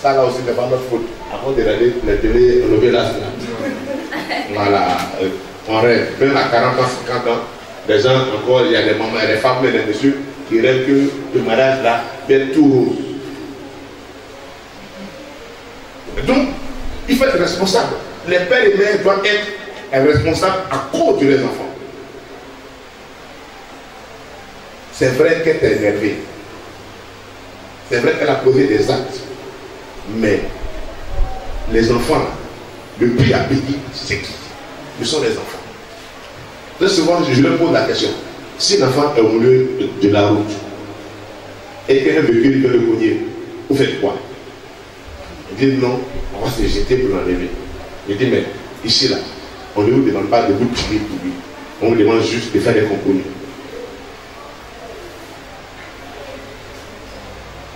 Ça, là aussi, ce n'est pas notre faute. Avant de regarder les télé, on avait là. Voilà. On rêve. Même à quarante ans, cinquante ans, des gens encore, il y a des mamans, des femmes, des messieurs qui rêvent que le mariage là, vienne tout rose. Donc, il faut être responsable. Les pères et mères doivent être responsables à cause de leurs enfants. C'est vrai qu'elle est énervée. C'est vrai qu'elle a posé des actes. Mais les enfants, le pays à pays, c'est qui? Ce sont les enfants. Très souvent, je leur pose la question. Si l'enfant est au milieu de la route et qu'un véhicule peut le cogner, vous faites quoi? Il dit non, on va se jeter pour l'enlever. Il dit mais ici là, on ne vous demande pas de vous tirer pour lui. On vous demande juste de faire des compromis.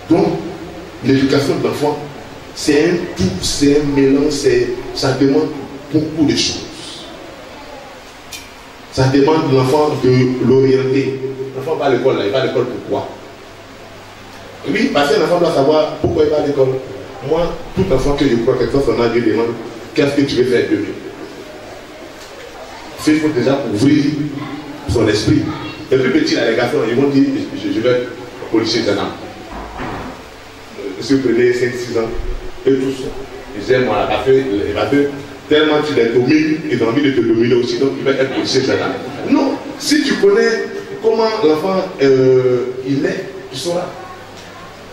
Donc, l'éducation de l'enfant, c'est un tout, c'est un mélange, ça demande beaucoup de choses. Ça demande l'enfant de l'orienter. L'enfant va à l'école, il va à l'école pourquoi? Oui, parce que l'enfant doit savoir pourquoi il va à l'école. Moi, tout enfant que je crois, quelqu'un s'en a dit, demande, qu'est-ce que tu veux faire demain? Il faut déjà ouvrir son esprit. Les plus petits, les garçons, ils vont dire, je, je vais policier d'un homme. Si vous prenez cinq six ans, et tous, ils aiment à la café, les batteurs, tellement tu les domines, ils ont envie de te dominer aussi, donc ils veulent être policiers. Non, si tu connais comment l'enfant euh, il est, tu sauras.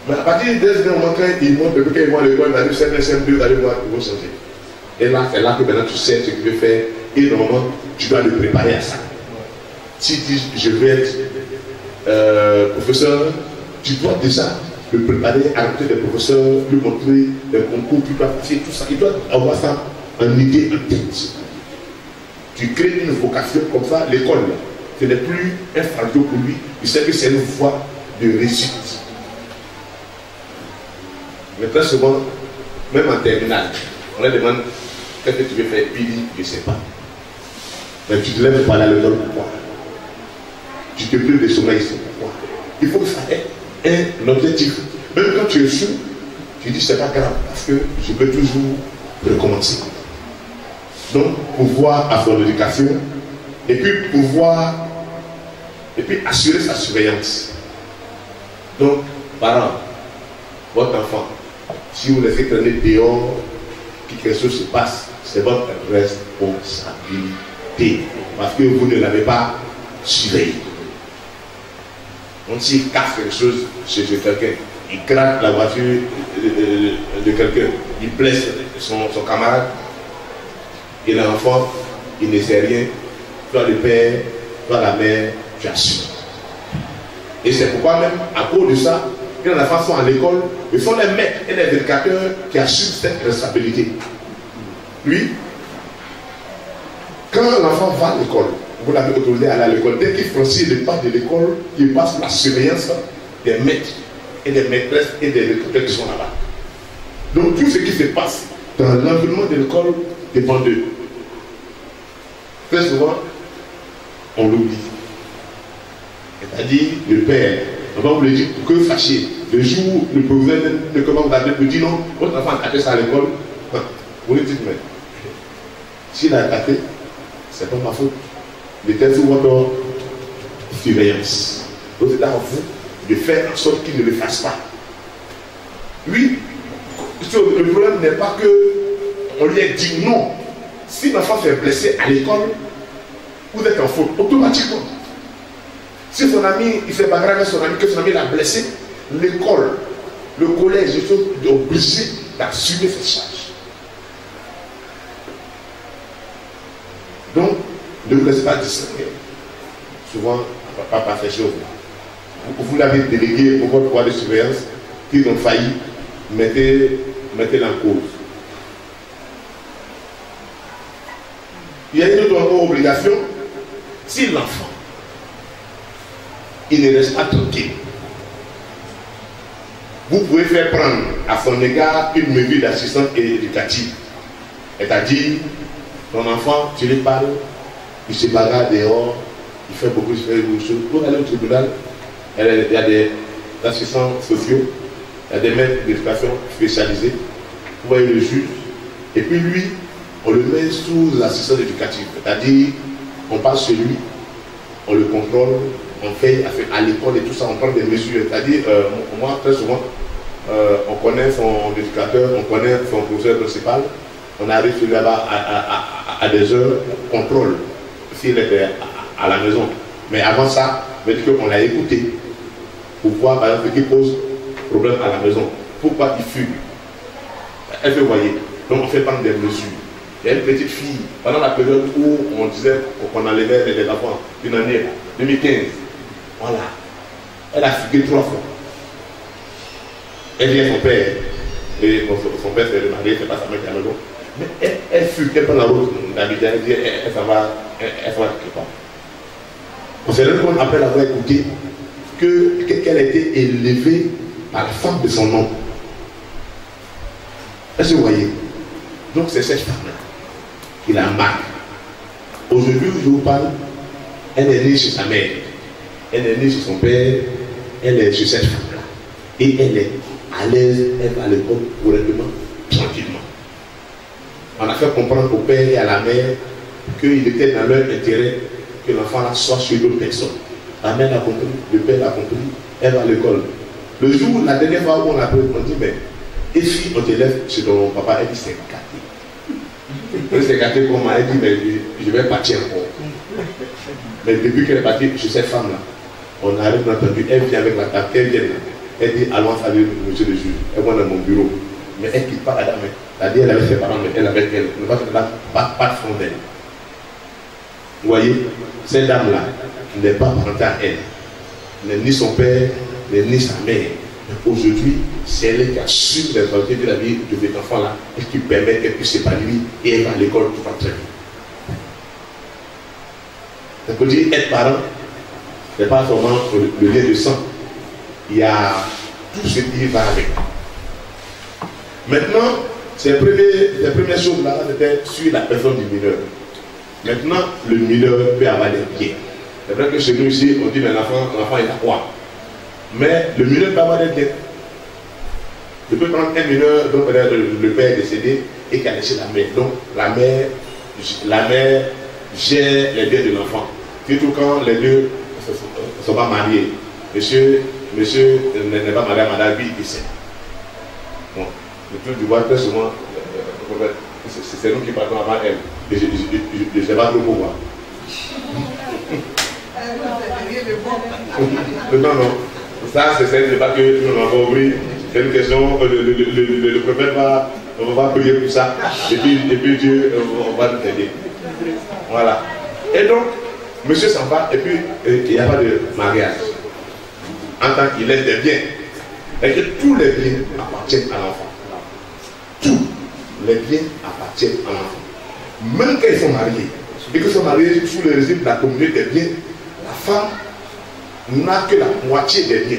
Mais à partir de ce moment, quand ils montent, quand ils vont à l'école, dans le cinq cinq deux, dans le voir, ils vont changer. Et là, c'est là que maintenant tu sais ce qu'il veut faire, et normalement, tu dois le préparer à ça. Si tu dis, je veux être euh, professeur, tu dois déjà le préparer à l'entrée des professeurs, lui montrer des concours, puis participer, tout ça. Il doit avoir ça en idée, en tête. Tu crées une vocation comme ça, l'école, ce n'est plus un fardeau pour lui, il sait que c'est une voie de réussite. Mais très souvent, même en terminale, on leur demande qu'est-ce que tu veux faire, puis il dit, je ne sais pas. Mais tu te lèves pas là le temps pourquoi? Tu te prives de sommeil, c'est pourquoi? Il faut que ça aille. Un objectif. Même quand tu es sûr, tu dis c'est pas grave parce que je peux toujours recommencer. Donc, pouvoir à son éducation et puis pouvoir et puis assurer sa surveillance. Donc, parents, votre enfant, si vous laissez traîner dehors, que quelque chose se passe, c'est votre responsabilité parce que vous ne l'avez pas surveillé. On s'y casse quelque chose chez quelqu'un. Il craque la voiture de quelqu'un. Il blesse son, son camarade. Il est enfant. Il ne sait rien. Toi le père, toi la mère, tu assures. Et c'est pourquoi même, à cause de ça, quand les enfants sont à l'école, ce sont les maîtres et les éducateurs qui assument cette responsabilité. Lui, quand l'enfant va à l'école, vous l'avez autorisé à aller à l'école, dès qu'il franchit le pas de l'école, il passe la surveillance des maîtres et des maîtresses et des éducateurs qui sont là-bas. Donc tout ce qui se passe dans l'environnement de l'école dépend d'eux. Très souvent, on l'oublie. C'est-à-dire, le père, on va vous le dire, pour que sachez, le jour où le professeur ne commence à vous dire non, votre enfant a tapé ça à l'école, vous le dites, mais s'il a tapé, c'est pas ma faute. Mettez sous votre surveillance. Donc c'est à vous de faire en sorte qu'il ne le fasse pas. Oui, le problème n'est pas qu'on lui ait dit non. Si l'enfant est blessé à l'école, vous êtes en faute, automatiquement. Si son ami, il fait bagarre avec son ami, que son ami l'a blessé, l'école, le collège, ils sont obligés d'assumer cette charge. Donc, ne vous laissez pas distraire. Souvent, on ne va pas faire chose. Vous, vous l'avez délégué au votre pouvoir de surveillance, qu'ils ont failli, mettez, mettez-la en cause. Il y a une autre encore obligation, si l'enfant, il ne reste pas tranquille. Vous pouvez faire prendre à son égard une mesure d'assistance éducative. C'est-à-dire, ton enfant, tu lui parles, il se bagarre dehors, il fait beaucoup de choses. Pour aller au tribunal, il y a des assistants sociaux, il y a des maîtres d'éducation spécialisés. Vous voyez le juge, et puis lui, on le met sous l'assistance éducative. C'est-à-dire, on passe chez lui, on le contrôle. On fait à l'école et tout ça, on prend des mesures. C'est-à-dire, euh, moi, très souvent, euh, on connaît son éducateur, on connaît son professeur principal, on arrive là-bas à, à, à, à des heures, on contrôle s'il était à, à la maison. Mais avant ça, on l'a écouté pour voir, par exemple, qui pose problème à la maison. Pourquoi il fugue? Elle fait, vous voyez. Donc, on fait prendre des mesures. Il y a une petite fille, pendant la période où on disait qu'on enlevait les enfants, une année, deux mille quinze. Voilà. Elle a fugué trois fois. Elle vient son père. Et bon, son père s'est remarié, c'est pas sa mère qui a le nom. Mais elle, elle fugue, elle prend la route d'Abidjan, elle dit, elle s'en va, elle s'en va quelque part. On se rend compte, après l'avoir écouté, qu'elle qu a été élevée par la femme de son nom. Est-ce que vous voyez? Donc c'est cette femme-là qui la marque. Aujourd'hui, je vous parle, elle est née chez sa mère. Elle est née chez son père, elle est chez cette femme-là. Et elle est à l'aise, elle va à l'école correctement, tranquillement. On a fait comprendre au père et à la mère qu'il était dans leur intérêt que l'enfant-là soit chez d'autres personnes. La mère l'a compris, le père l'a compris, elle va à l'école. Le jour, la dernière fois où on l'a pris, on dit, mais, et si on t'élève chez ton papa, elle dit, c'est gâté. Elle s'est gâtée comment? Elle dit, mais je vais partir encore. Mais depuis qu'elle est partie chez cette femme-là, on arrive dans la table, elle vient avec la table, elle vient là. Elle dit, allons saluer monsieur le juge, elle va dans mon bureau. Mais elle ne quitte pas la dame. La dame, elle avait ses parents, mais elle avec elle. Ne va pas pas de fond d'elle. Vous voyez, cette dame-là n'est pas parentée à elle. Elle n'est ni son père, elle n'est ni sa mère. Aujourd'hui, c'est elle qui assume les responsabilités de la vie de cet enfant-là et qui permet qu'elle puisse s'épanouir et elle va à l'école tout va très bien. Ça veut dire être parent, ce n'est pas seulement le lien de sang. Il y a tout ce qui va avec. Maintenant, ces premières, premières choses-là, c'était sur la personne du mineur. Maintenant, le mineur peut avoir des biais. C'est vrai que chez nous ici, on dit, mais l'enfant, l'enfant, il a quoi? Mais le mineur peut avoir des biais. Je peux prendre un mineur dont le père est décédé et qui a laissé la mère. Donc, la mère, la mère gère les biens de l'enfant. Surtout quand les deux ne sont pas mariés. Monsieur, monsieur n'est pas marié à madame, lui, il sait. Bon, le truc du bois, très souvent, euh, c'est nous qui partons avant elle. Et je ne sais pas trop pourquoi. Non, non. Ça, c'est un débat que nous avons ouvert. C'est une question, le, le, le, le prophète va, on va prier pour ça. Et puis, et puis Dieu on va nous aider. Voilà. Et donc, monsieur s'en va, et puis il n'y a pas de mariage. En tant qu'il laisse des biens. Et que tous les biens appartiennent à l'enfant. Tous les biens appartiennent à l'enfant. Même quand ils sont mariés, et que sont mariés sous le régime de la communauté des biens, la femme n'a que la moitié des biens.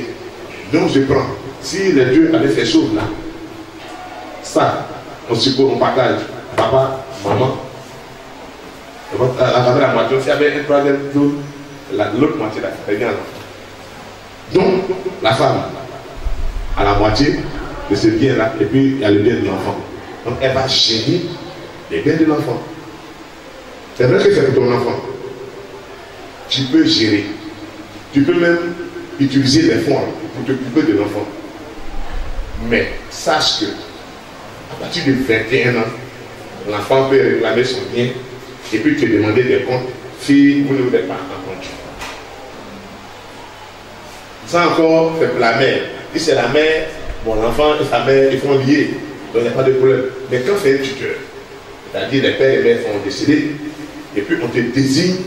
Donc je prends, si les deux avaient ces choses-là, ça, on suppose, on partage, papa, maman, la la moitié, s'il y avait un troisième jour, l'autre moitié, là, c'est bien. Donc, la femme a la moitié de ce bien-là, et puis il y a le bien de l'enfant. Donc, elle va gérer les biens de l'enfant. C'est vrai que c'est pour ton enfant. Tu peux gérer. Tu peux même utiliser les fonds pour t'occuper de l'enfant. Mais sache que, à partir de vingt et un ans, l'enfant peut réclamer son bien et puis te demander des comptes si vous ne voulez pas en compte. Ça encore, c'est pour la mère. Si c'est la mère, bon, l'enfant et sa mère, ils sont liés. Donc il n'y a pas de problème. Mais quand c'est un tuteur, c'est-à-dire les pères et les mères sont décédés, et puis on te désigne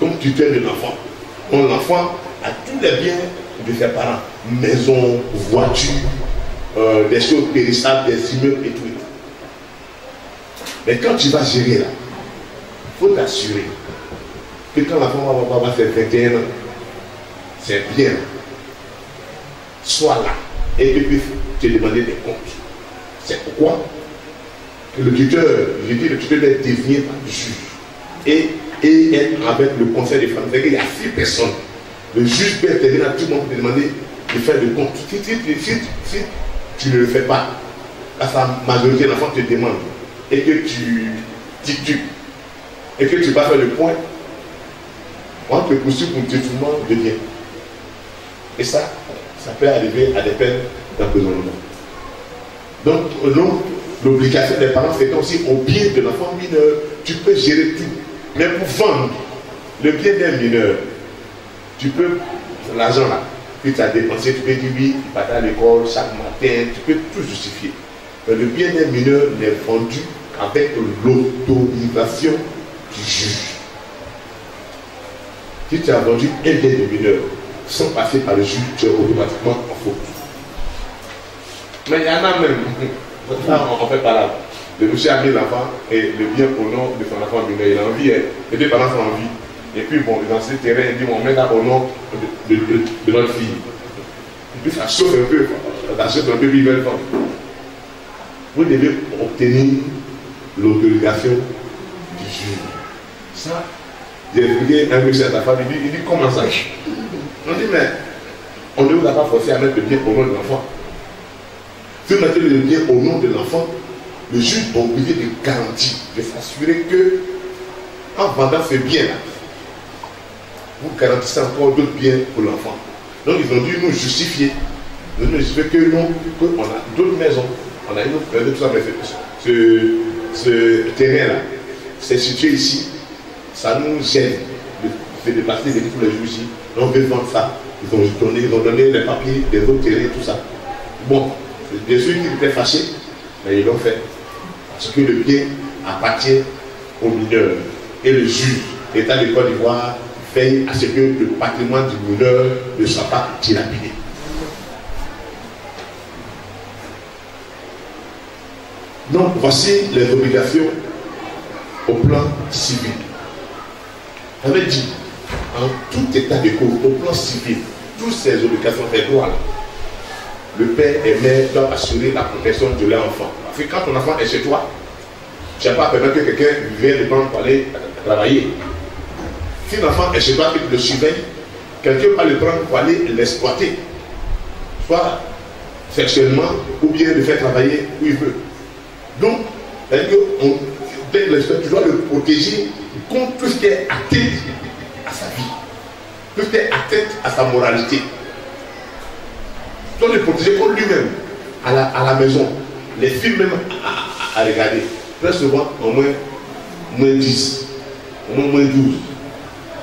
comme tuteur de l'enfant. Mon enfant a tous les biens de ses parents. Maison, voiture, euh, des choses périssables, des immeubles et tout. Mais quand tu vas gérer là, il faut t'assurer que quand l'enfant va avoir ses vingt et un ans, ses biens, sois là et que puisse te demander des comptes. C'est pourquoi le tuteur, je dis le tuteur est désigné par le juge. Et et être avec le conseil des femmes. Il y a six personnes. Le juge peut intervenir à tout le monde pour demander de faire des comptes. Si, si, si, si tu ne le fais pas, à sa majorité, l'enfant te demande et que tu titubes et que tu vas faire le point, on te poursuit pour détournement de biens. Et ça, ça peut arriver à des peines d'emprisonnement. Donc, l'obligation des parents, c'est aussi au bien de l'enfant mineur, tu peux gérer tout. Mais pour vendre le bien d'un mineur, tu peux, l'argent là, que tu as dépensé, tu peux dire oui, il va à l'école chaque matin, tu peux tout justifier. Mais le bien d'un mineur n'est vendu qu'avec l'autorisation du juge. Si tu as vendu un bien de mineur sans passer par le juge, tu es automatiquement en faute. Mais il y en a même, là on ne fait pas là. Le monsieur a mis l'enfant et le bien au nom de son enfant mineur. Il a envie, hein. Les deux parents sont en vie. Et puis bon, dans ce terrain, il dit on met là au nom de, de, de, de notre fille. Et puis ça chauffe un peu, ça chauffe un peu, ils veulent pas. Vous devez obtenir l'autorisation du juge. Ça, j'ai expliqué un monsieur à sa femme, il dit, il dit comment ça? On dit mais on ne vous a pas forcé à mettre le bien au nom de l'enfant. Si vous mettez le bien au nom de l'enfant, le juge est obligé de garantir, de s'assurer que, en vendant ce bien-là, vous garantissez encore d'autres biens pour l'enfant. Donc ils ont dû nous justifier. Ils ont dû nous justifier que nous, qu'on a d'autres maisons, on a une autre maison, tout ça, mais ce, ce terrain-là, c'est situé ici, ça nous gêne de déplacer des tous les jours ici. Donc ils vendent ça. Ils ont donné, ils ont donné les papiers des autres terrains, tout ça. Bon, bien sûr, ils étaient fâchés. Mais ils l'ont fait. Parce que le bien appartient aux mineurs. Et le juge, l'État de Côte d'Ivoire, veille à ce que le patrimoine du mineur ne soit pas dilapidé. Donc voici les obligations au plan civil. J'avais dit, en tout état de cause, au plan civil, toutes ces obligations, des droits, le père et mère doivent assurer la protection de leur enfant. Parce que quand ton enfant est chez toi, tu n'as pas à permettre que quelqu'un vienne le prendre pour aller travailler. Si l'enfant est chez toi et que tu le surveilles, quelqu'un va le prendre pour aller l'exploiter. Soit sexuellement, ou bien le faire travailler où il veut. Donc, on, tu dois le protéger contre tout ce qui est atteinte à sa vie, tout ce qui est atteinte à sa moralité. Donc, le protéger contre lui-même, à la, à la maison, les films même à, à, à regarder. Très souvent, au moins, moins dix, au moins, moins douze.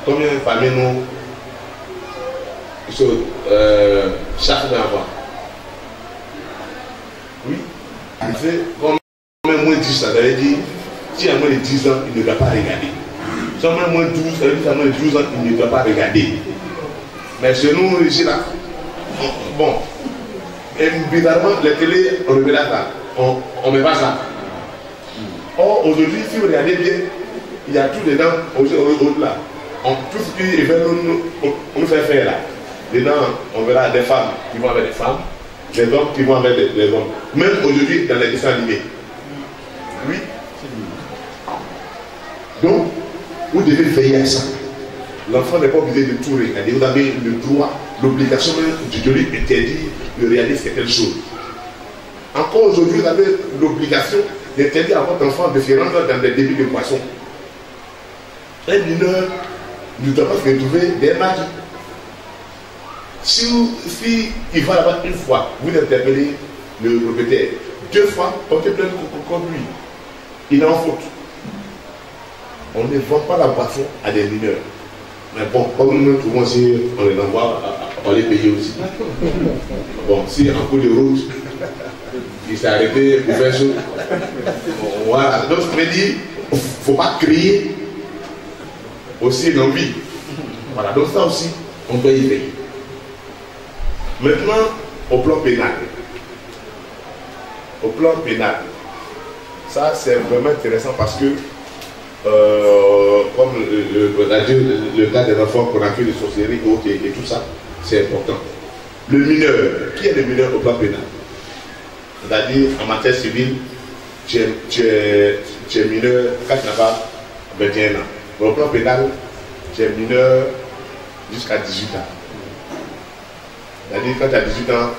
Combien de familles n'ont euh, chaque d'avant. Oui, il fait, quand même moins de dix ans, j'avais dit, si à moins de dix ans, il ne doit pas regarder. Si à moins de douze, à moins de douze ans, il ne doit pas regarder. Mais chez nous, ici, là, bon, et bizarrement, les télés, on ne met pas ça, on ne met pas ça. Or, aujourd'hui, si vous regardez bien, il y a tout dedans, au-delà. Tout ce qu'ils veulent nous faire faire là. Dedans, on verra des femmes qui vont avec des femmes, des hommes qui vont avec des hommes. Même aujourd'hui, dans les dessins animés. Oui. Donc, vous devez veiller à ça. L'enfant n'est pas obligé de tout regarder. Vous avez le droit, l'obligation du Dieu lui interdit de réaliser certaines choses. Encore aujourd'hui, vous avez l'obligation d'interdire à votre enfant de se rendre dans des débits de poissons. Un mineur ne doit pas se retrouver des matchs. Si, si il va là-bas une fois, vous interpellez le propriétaire. Deux fois, portez plainte contre lui. Il est en faute. On ne vend pas la boisson à des mineurs. Mais bon, comme nous nous trouvons aussi, on les envoie à, à, à les payer aussi. Bon, si en cours de route, il s'est arrêté pour faire chaud. Voilà. Donc je me dis, il ne faut pas crier aussi l'envie. Voilà. Donc ça aussi, on doit y veiller. Maintenant, au plan pénal. Au plan pénal. Ça, c'est vraiment intéressant parce que, euh, comme le, le, le cas des enfants qu'on accuse de sorcellerie et tout ça, c'est important. Le mineur, qui est le mineur au plan pénal? C'est-à-dire, en matière civile, tu es, tu es, tu es mineur quand tu n'as pas vingt et un ans. Mais au plan pénal, tu es mineur jusqu'à dix-huit ans. C'est-à-dire, quand tu as dix-huit ans,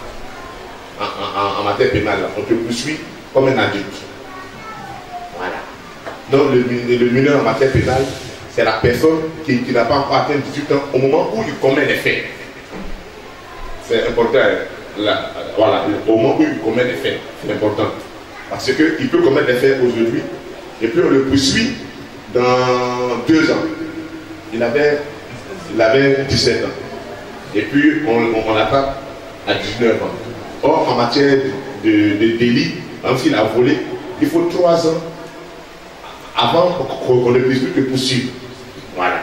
en, en, en matière pénale, on te poursuit comme un adulte. Voilà. Donc, le, le mineur en matière pénale, c'est la personne qui, qui n'a pas encore atteint dix-huit ans au moment où il commet les faits. C'est important. Là, voilà. Au moment où il commet les faits, c'est important. Parce qu'il peut commettre les faits aujourd'hui, et puis on le poursuit dans deux ans. Il avait, il avait dix-sept ans. Et puis on, on, on attrape à dix-neuf ans. Or, en matière de, de délit, même s'il a volé, il faut trois ans avant qu'on ne puisse plus le poursuivre. Voilà.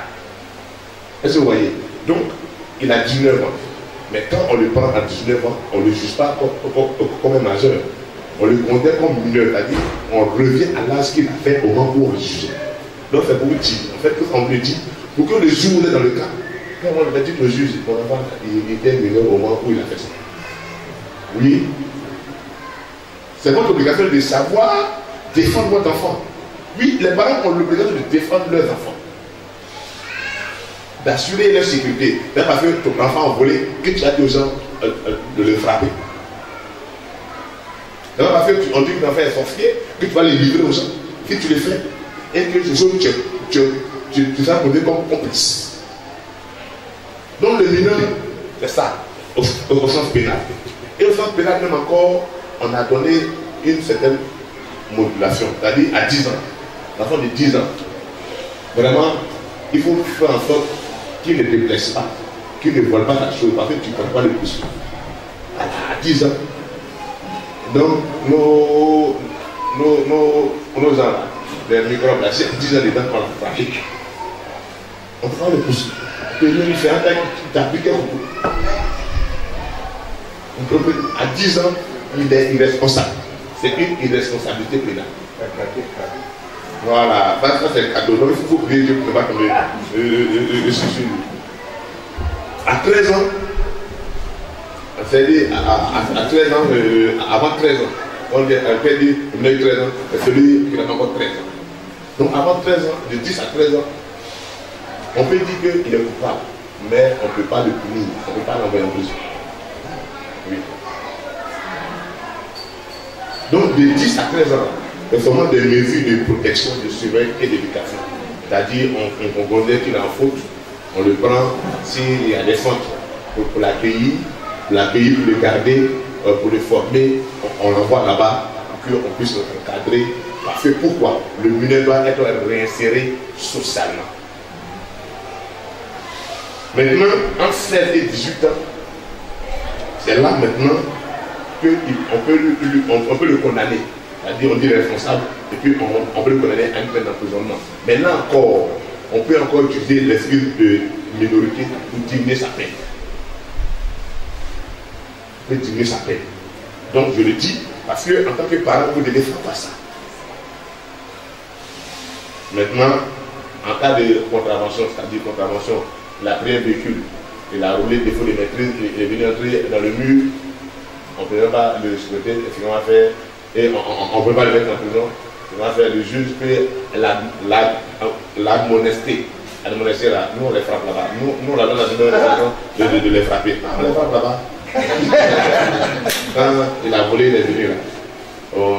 Est-ce que vous voyez? Donc, il a dix-neuf ans. Mais quand on le prend à dix-neuf ans, on ne le juge pas comme un majeur. On le condamne comme mineur, c'est-à-dire on revient à l'âge qu'il a fait au moment où on le juge. Donc, c'est pour vous dire. En fait, on le dit, pour que le jour où on est dans le cas, quand on le dit le juge, mon enfant, il était mineur au moment où il a fait ça. Oui. C'est votre obligation de savoir défendre votre enfant. Oui, les parents ont l'obligation de défendre leurs enfants. D'assurer leur sécurité. Même parce que ton enfant a volé, que tu as dit aux gens euh, euh, de le frapper. Même parce que tu, on dit que ton enfant est sorcier, que tu vas le livrer aux gens, que tu le fais. Et que tu, tu, tu, tu, tu seras connu comme complice. Donc le mineur, c'est ça, au, au, au sens pénal. Et au sens pénal, même encore, on a donné une certaine modulation, c'est-à-dire à dix ans, à la fin de dix ans. Vraiment, il faut faire en sorte qu'il ne te blesse pas, qu'il ne vole pas la chose, parce que tu ne peux pas le plus. À, à dix ans. Donc, nos, nos, nos, nos gens, les microbes, là, c'est dix ans les dents qu'on la pratique. On prend le pouce. Et nous, il fait un temps qu'il t'applique un coup. À dix ans, il est irresponsable. C'est une irresponsabilité pénale. Voilà, ça, ça c'est cadeau. Donc il faut prier Dieu pour ne pas tomber. Je suis sûr. À treize ans, c'est-à-dire à, à, à treize ans, euh, avant treize ans, on dit, on peut dire, on a treize ans, c'est celui qui n'a pas encore treize ans. Donc avant treize ans, de dix à treize ans, on peut dire qu'il est coupable, mais on ne peut pas le punir, on ne peut pas l'envoyer en prison. Oui. Donc de dix à treize ans, c'est seulement des mesures de protection, de surveillance et d'éducation. C'est-à-dire, on, on considère qu'il est en faute, on le prend s'il y a des centres pour, pour l'accueillir, pour l'accueillir, pour le garder, pour le former, on, on l'envoie là-bas pour qu'on puisse l'encadrer. Parce que pourquoi? Le mineur doit être réinséré socialement. Maintenant, entre seize et dix-huit ans, c'est là maintenant qu'on peut, on peut le condamner. C'est-à-dire on dit le responsable et puis on, on peut le condamner à une peine d'emprisonnement. Mais là encore, on peut encore utiliser l'excuse de minorité pour diminuer sa peine. Pour diminuer sa peine. Donc je le dis parce que en tant que parent, vous ne devez pas ça. Maintenant, en cas de contravention, c'est-à-dire contravention, la prise de véhicule et la roulée défaut de maîtrise et venir entrer dans le mur, on ne peut pas le souhaiter, finalement faire. Et on ne peut pas le mettre en prison. On va faire le juge peut l'admonester. Admonester là, nous on les frappe là-bas. Nous, nous on a donné la demande de, de, de les frapper. Ah, on les frappe là-bas. Quand il a volé, il est venu là. Oh,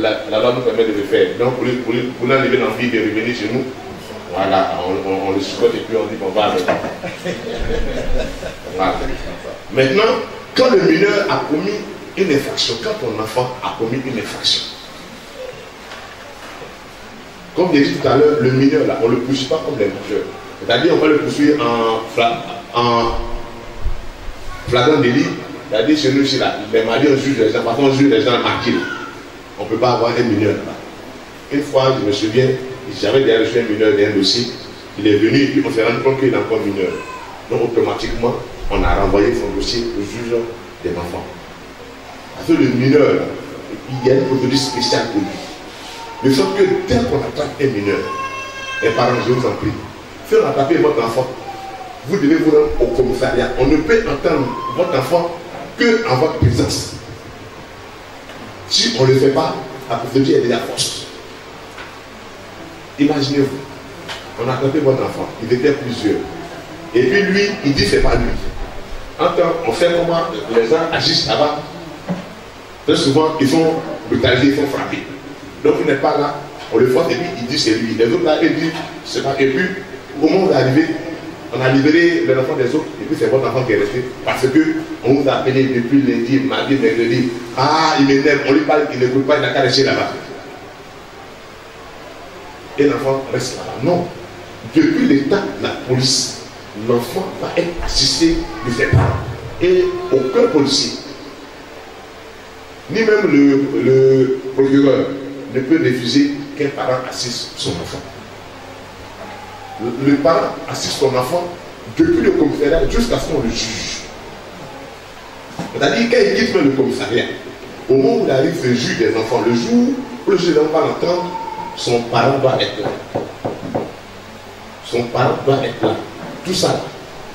la, la loi nous permet de le faire. Donc pour, pour, pour enlever l'envie de revenir chez nous, voilà, on, on, on le scote et puis on dit qu'on va avec. Voilà. Maintenant, quand le mineur a commis une infraction, quand ton enfant a commis une infraction, comme j'ai dit tout à l'heure, le mineur là, on ne le poursuit pas comme les majeurs. C'est-à-dire on va le poursuivre en, en flagrant délit. C'est-à-dire chez nous, là, les maris on juge les gens, parfois on juge les gens marqués. On ne peut pas avoir un mineur là. Une fois, je me souviens, j'avais déjà reçu un mineur d'un dossier, il est venu et puis on s'est rendu compte qu'il est encore mineur. Donc automatiquement, on a renvoyé son dossier au juge des enfants. Parce que le mineur, il y a une procédure spéciale pour lui. De sorte que dès qu'on attrape un mineur, les parents, je vous en prie, si on attrape votre enfant, vous devez vous rendre au commissariat. On ne peut entendre votre enfant qu'en votre présence. Si on ne le fait pas, la procédure est déjà fausse. Imaginez-vous, on a attrapé votre enfant, il était plusieurs. Et puis lui, il dit c'est pas lui. Entends, on sait comment les gens agissent là-bas. Très souvent, ils sont brutalisés, ils sont frappés. Donc il n'est pas là, on le voit et puis il dit c'est lui. Les autres là, ils disent c'est pas. Et puis, au moment où on est arrivé, on a libéré les enfants des autres, et puis c'est votre enfant qui est resté. Parce qu'on vous a appelé depuis lundi, mardi, mercredi. Ah, il m'énerve, on lui parle, il n'écoute pas, il n'a qu'à rester là-bas. Et l'enfant reste là-bas. Non. Depuis l'état de la police, l'enfant va être assisté de ses parents. Et aucun policier, ni même le, le procureur, ne peut refuser qu'un parent assiste son enfant. Le, le parent assiste son enfant depuis le commissariat jusqu'à ce qu'on le juge. C'est-à-dire, quand il quitte le commissariat, au moment où il arrive le juge des enfants, le jour où le juge des enfants l'entend, son parent doit être là. Son parent doit être là. Tout ça,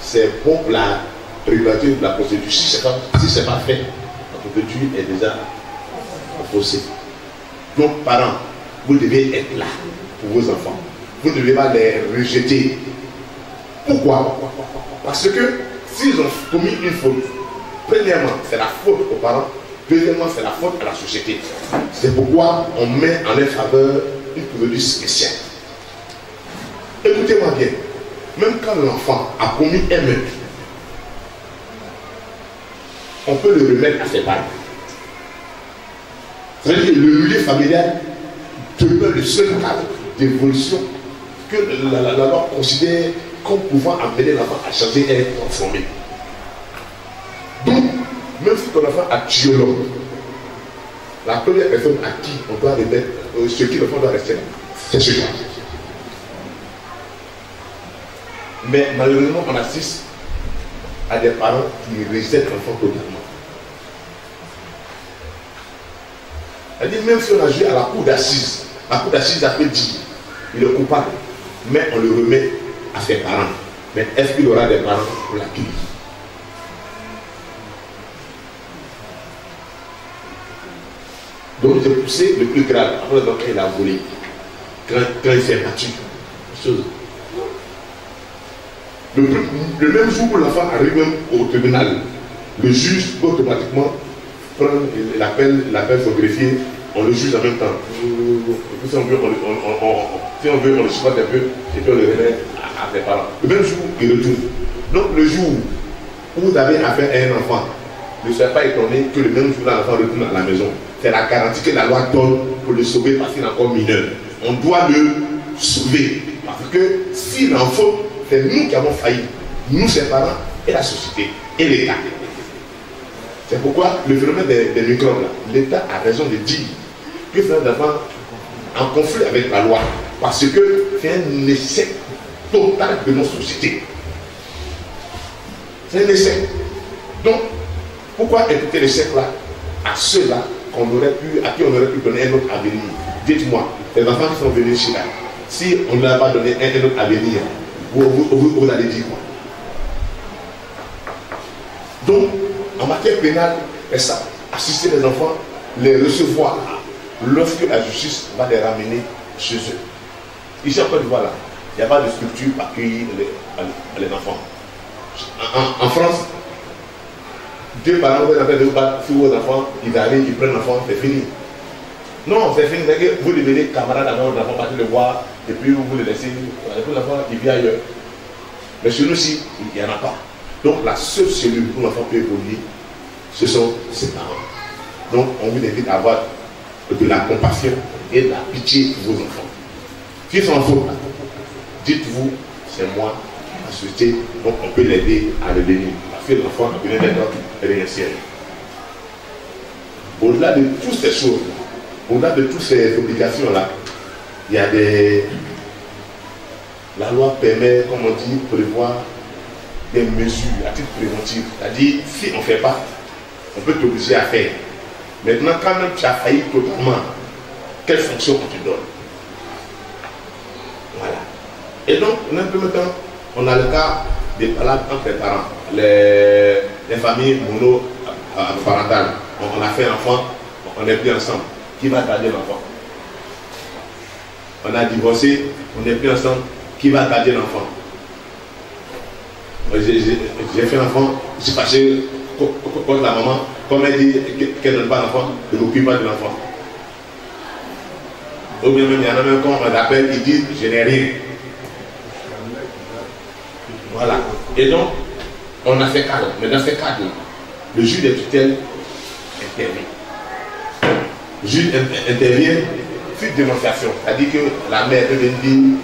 c'est pour la prérogative de la procédure. Si ce n'est pas fait, la procédure est déjà faussée. Donc, parents, vous devez être là pour vos enfants. Vous ne devez pas les rejeter. Pourquoi? Parce que s'ils ont commis une faute, premièrement, c'est la faute aux parents. Deuxièmement, c'est la faute à la société. C'est pourquoi on met en leur faveur une procédure spéciale. Écoutez-moi bien. Même quand l'enfant a commis un meurtre, on peut le remettre à ses parents. C'est-à-dire que le milieu familial demeure le seul cadre d'évolution que la, la, la loi considère comme pouvant amener l'enfant à changer et à être transformé. Donc, même si ton enfant a tué l'homme, la première personne à qui on doit remettre, euh, ce qui l'enfant doit rester, c'est ce genre. Mais malheureusement, on assiste à des parents qui rejettent l'enfant totalement. Elle dit, même si on a joué à la cour d'assises, la cour d'assises a fait dire, il est coupable, mais on le remet à ses parents. Mais est-ce qu'il aura des parents pour l'accueillir? Donc j'ai poussé le plus grave, après donc il a volé, quand, quand il s'est battu. Le, le même jour où l'enfant arrive au tribunal, le juge automatiquement il appelle, il appelle son greffier, on le juge en même temps. Si on veut, on, on, on, si on veut, on le supporte un peu, et puis on le remet à ses parents. Le même jour, il retourne. Donc le jour où vous avez affaire à un enfant, ne soyez pas étonné que le même jour l'enfant retourne à la maison. C'est la garantie que la loi donne pour le sauver parce qu'il est encore mineur. On doit le sauver. Parce que si l'enfant, c'est nous qui avons failli. nous, ses parents, et la société, et l'État. C'est pourquoi le phénomène des, des microbes, l'État a raison de dire que c'est d'abord en conflit avec la loi, parce que c'est un essai total de nos sociétés. C'est un essai. Donc, pourquoi éviter les siècles-là à ceux-là à qui on aurait pu donner un autre avenir? Dites-moi, les enfants qui sont venus ici, là, si on ne leur a pas donné un autre avenir, vous, vous, vous, vous allez dire quoi? Donc, en matière pénale, c'est ça. Assister les enfants, les recevoir lorsque la justice va les ramener chez eux. Ici, en Côte d'Ivoire, là, il n'y a pas de structure pour accueillir les, les enfants. En, en, en France, deux parents, vous avez deux parents, vos enfants, ils arrivent, ils prennent l'enfant, c'est fini. Non, c'est fini, c'est que vous devenez camarade avec votre enfant, partez le voir, et puis vous le laissez, l'enfant, il vit ailleurs. Mais chez nous aussi, il n'y en a pas. Donc la seule cellule où l'enfant peut évoluer, ce sont ses parents. Donc on vous invite à avoir de la compassion et de la pitié pour vos enfants. S'ils sont en faute, dites-vous, c'est moi, la société, donc on peut l'aider à le bénir. L'enfant a besoin d'être réinitiel. Au-delà de toutes ces choses, au-delà de toutes ces obligations-là, il y a des... La loi permet, comme on dit, prévoir des mesures à titre préventif. C'est-à-dire, si on ne fait pas, on peut t'obliger à faire. Maintenant, quand même tu as failli totalement, quelle fonction on te donne? Voilà. Et donc, en un peu de temps, on a le cas des balades entre les parents. Les, les familles monoparentales, on, on a fait un enfant, on n'est plus ensemble. Qui va garder l'enfant? On a divorcé, on n'est plus ensemble. Qui va garder l'enfant? J'ai fait un enfant, je suis passé contre la maman. Comme elle dit qu'elle ne donne pas l'enfant, je ne m'occupe pas de l'enfant. Ou bien même, il y en a même quand on l'appelle, ils disent je n'ai rien. Voilà. Et donc, on a fait cadre, mais dans ce cadre, le juge de tutelle intervient. Le juge intervient sur dénonciation, c'est-à-dire que la mère peut venir,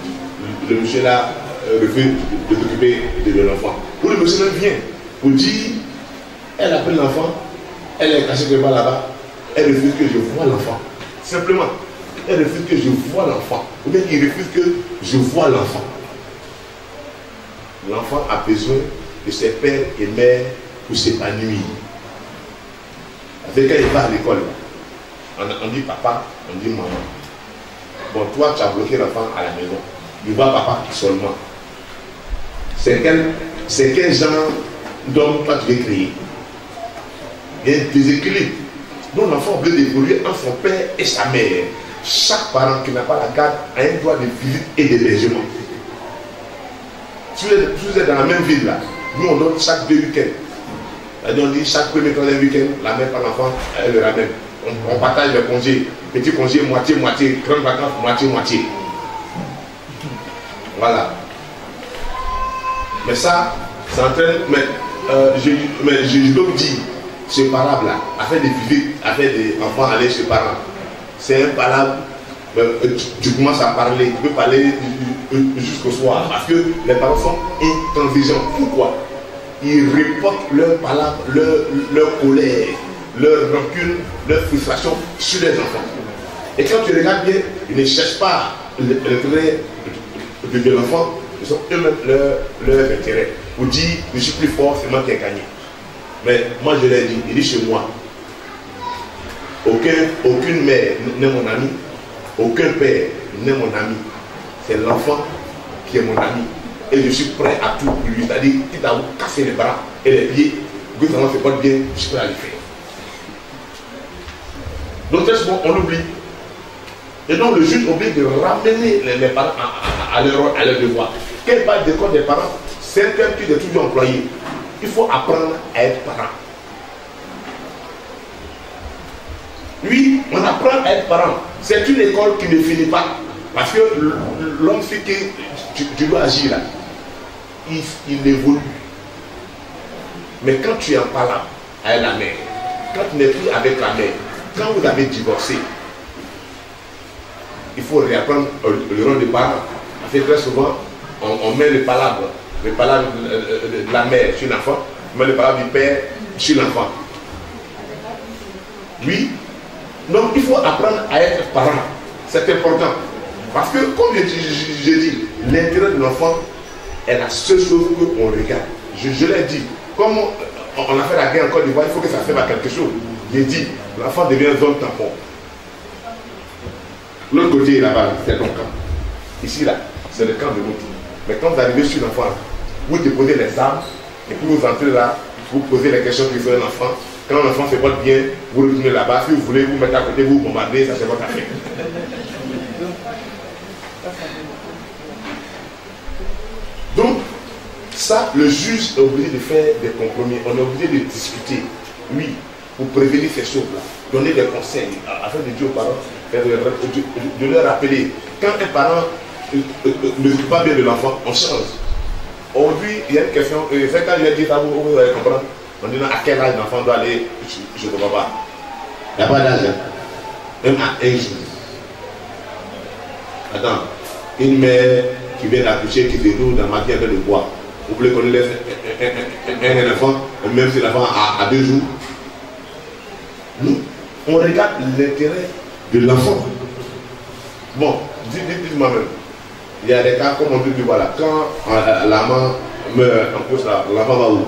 le monsieur là refuse de s'occuper de l'enfant. Ou le monsieur vient pour dire, elle a pris l'enfant, elle est cachée devant là-bas, elle refuse que je voie l'enfant. Simplement, elle refuse que je voie l'enfant, ou bien il refuse que je voie l'enfant. L'enfant a besoin de ses pères et mères pour s'épanouir. Quand il va à l'école, on dit papa, on dit maman. Bon, toi, tu as bloqué l'enfant à la maison. Il voit papa seulement. C'est quel, quel genre d'homme toi tu veux créer? Il y a un déséquilibre. Donc l'enfant veut évoluer entre son père et sa mère. Chaque parent qui n'a pas la garde a un droit de visite et d'hébergement. Si vous êtes dans la même ville là, nous on donne chaque deux week-ends. On dit chaque premier, troisième week-end, la mère par l'enfant, elle le ramène. On, on partage le congé. Petit congé, moitié, moitié. Grandes vacances, moitié, moitié. Voilà. Mais ça, ça entraîne. Mais, euh, je, mais je, je dois vous dire, ce parabre là, à faire des visites, à faire des enfants aller chez parents, c'est un parabre. Euh, tu, tu commences à parler, tu peux parler jusqu'au soir, parce que les parents sont intransigeants. Pourquoi? Ils reportent leurs palabres, leur, leur colère, leur rancune, leur frustration sur les enfants. Et quand tu regardes bien, ils ne cherchent pas le trait de l'enfant, ils sont eux-mêmes leur, leur intérêt. Ou dit, je suis plus fort, c'est moi qui ai gagné. Mais moi je l'ai dit, il est chez moi. Aucun, aucune mère n'est mon ami. Aucun père n'est mon ami. C'est l'enfant qui est mon ami. Et je suis prêt à tout pour lui. C'est-à-dire, quitte à vous casser les bras et les pieds, que ça ne se porte bien, je suis prêt à le faire. Donc très souvent, on l'oublie. Et donc le juge oblige de ramener les parents à, à, à, leur, à leur devoir. Quelle part des corps des parents, c'est un terme qui est toujours employé. Il faut apprendre à être parent. Lui, on apprend à être parent. C'est une école qui ne finit pas. Parce que l'homme fait que tu, tu dois agir là. Il, il évolue. Mais quand tu es en parlant avec la mère, quand tu n'es plus avec la mère, quand vous avez divorcé, il faut réapprendre le rôle des parents. Parce que très souvent, on, on met les palabres le parable de la mère sur l'enfant, mais le parable du père sur l'enfant. Oui. Donc il faut apprendre à être parent. C'est important. Parce que, comme je, je, je dis, l'intérêt de l'enfant est la seule chose qu'on regarde. Je, je l'ai dit, comme on, on a fait la guerre en Côte d'Ivoire, il faut que ça serve à quelque chose. J'ai dit, l'enfant devient zone tampon. L'autre côté là-bas, c'est ton camp. Ici, là, c'est le camp de l'autre. Mais quand vous arrivez sur l'enfant, vous déposez les armes, et puis vous entrez là, vous posez les questions qui sont à l'enfant. Quand l'enfant se porte bien, vous le retournez là-bas. Si vous voulez vous mettre à côté, vous bombardez, ça c'est votre affaire. Donc, ça, le juge est obligé de faire des compromis. On est obligé de discuter. Oui, pour prévenir ces choses-là. Donner des conseils afin de dire aux parents, de leur rappeler. Quand un parent ne joue pas bien de l'enfant, on change. Aujourd'hui, il y a une question. C'est quand je dis ça, vous, vous allez comprendre. On dit non, à quel âge l'enfant doit aller, je ne comprends pas. Il n'y a pas d'âge. Même à un jour. Attends, une mère qui vient d'accoucher, qui déroule dans ma vie avec le bois. Vous voulez qu'on laisse un enfant, même si l'enfant a deux jours. Nous, on regarde l'intérêt de l'enfant. Bon, dites-moi même. Il y a des cas comme on dit, voilà, quand la maman meurt, en plus, l'enfant va où?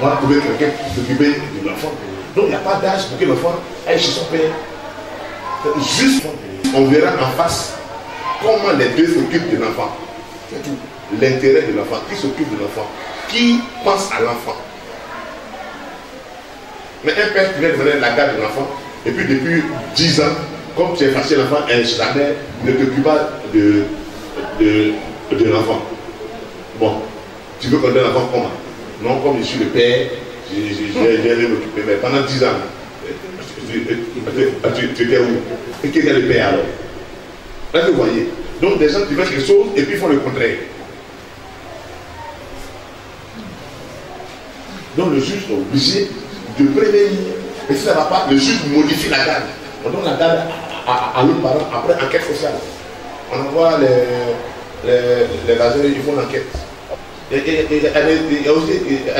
On va trouver quelqu'un qui s'occuper de l'enfant. Donc il n'y a pas d'âge pour que l'enfant aille chez son père. Juste, on verra en face comment les deux s'occupent de l'enfant. C'est tout. L'intérêt de l'enfant, qui s'occupe de l'enfant, qui pense à l'enfant. Mais un père qui vient donner la garde de l'enfant, et puis depuis dix ans, comme tu es fâché l'enfant, elle jamais ne t'occupe pas de, de, de l'enfant. Bon, tu veux qu'on donne l'enfant comment? Non, comme je suis le père, je vais m'occuper. Mais pendant dix ans, tu étais où? Et qui était le père alors? Là, vous voyez. Donc, des gens qui veulent quelque chose et puis font le contraire. Donc, le juge est obligé de prévenir. Et si ça ne va pas, le juge modifie la garde. On donne la garde à, à, à l'autre parent après enquête sociale. On envoie les, les, les agents, ils font l'enquête. Il y a aussi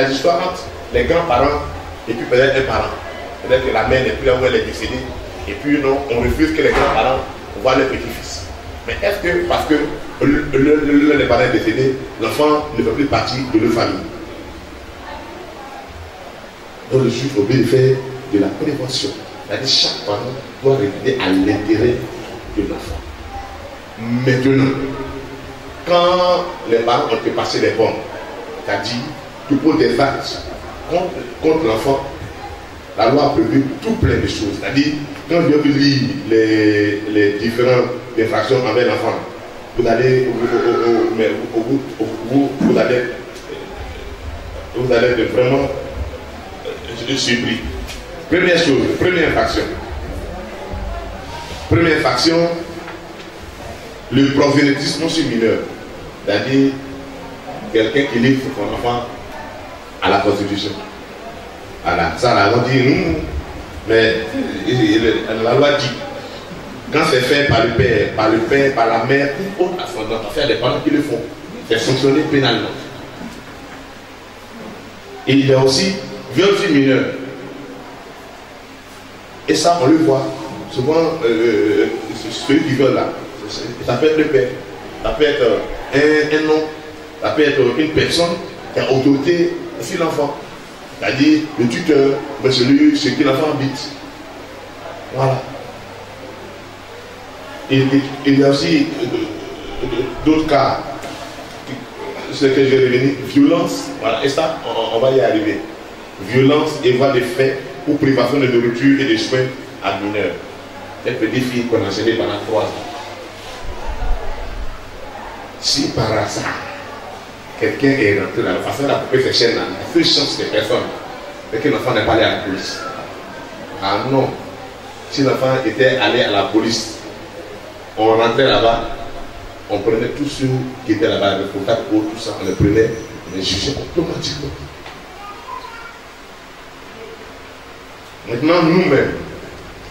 une histoire entre les grands-parents et puis peut-être un parent. Peut-être que la mère n'est plus là où elle est décédée. Et puis non, on refuse que les grands-parents voient leur petit-fils. Mais est-ce que parce que le, le, le, le parent est décédé, l'enfant ne fait plus partie de leur famille? Donc le juge est obligé de faire de la prévention. C'est-à-dire que chaque parent doit regarder à l'intérêt de l'enfant. Maintenant, quand les parents ont fait passer les bombes, c'est-à-dire que pour des actes contre, contre l'enfant, la loi a prévu tout plein de choses. C'est-à-dire, quand je lis les, les différentes infractions envers l'enfant, vous allez, vous, vous, vous, vous allez, vous allez être vraiment surpris. Première chose, première infraction. Première infraction, le prosélytisme sur mineur. C'est-à-dire, quelqu'un qui livre son enfant à la prostitution. Voilà, ça la loi dit, nous, mais la loi dit, quand c'est fait par le père, par le père, par la mère, ou autre ascendant, enfin les parents qui le font, c'est sanctionné pénalement. Et il y a aussi viol sur mineur. Et ça, on le voit. Souvent, euh, celui qui viole là, ça peut être le père, ça peut être un, un nom, ça peut être une personne qui a autorité sur l'enfant. C'est-à-dire le tuteur, mais celui chez qui l'enfant habite. Voilà. Et, et, il y a aussi d'autres cas, ce que je vais revenir, violence, voilà, et ça, on, on va y arriver. Violence et voie de fait ou privation de nourriture et de soins à mineurs. Cette petite fille qu'on a gênée pendant trois ans. Si par hasard, quelqu'un est rentré dans la façon de la couper ces chaînes-là, la seule chance de personne, c'est que l'enfant n'est pas allé à la police. Ah non, si l'enfant était allé à la police, on rentrait là-bas, on prenait tous ceux qui étaient là-bas, les contacts, tout ça, on les prenait, on les jugeait automatiquement. Maintenant, nous-mêmes,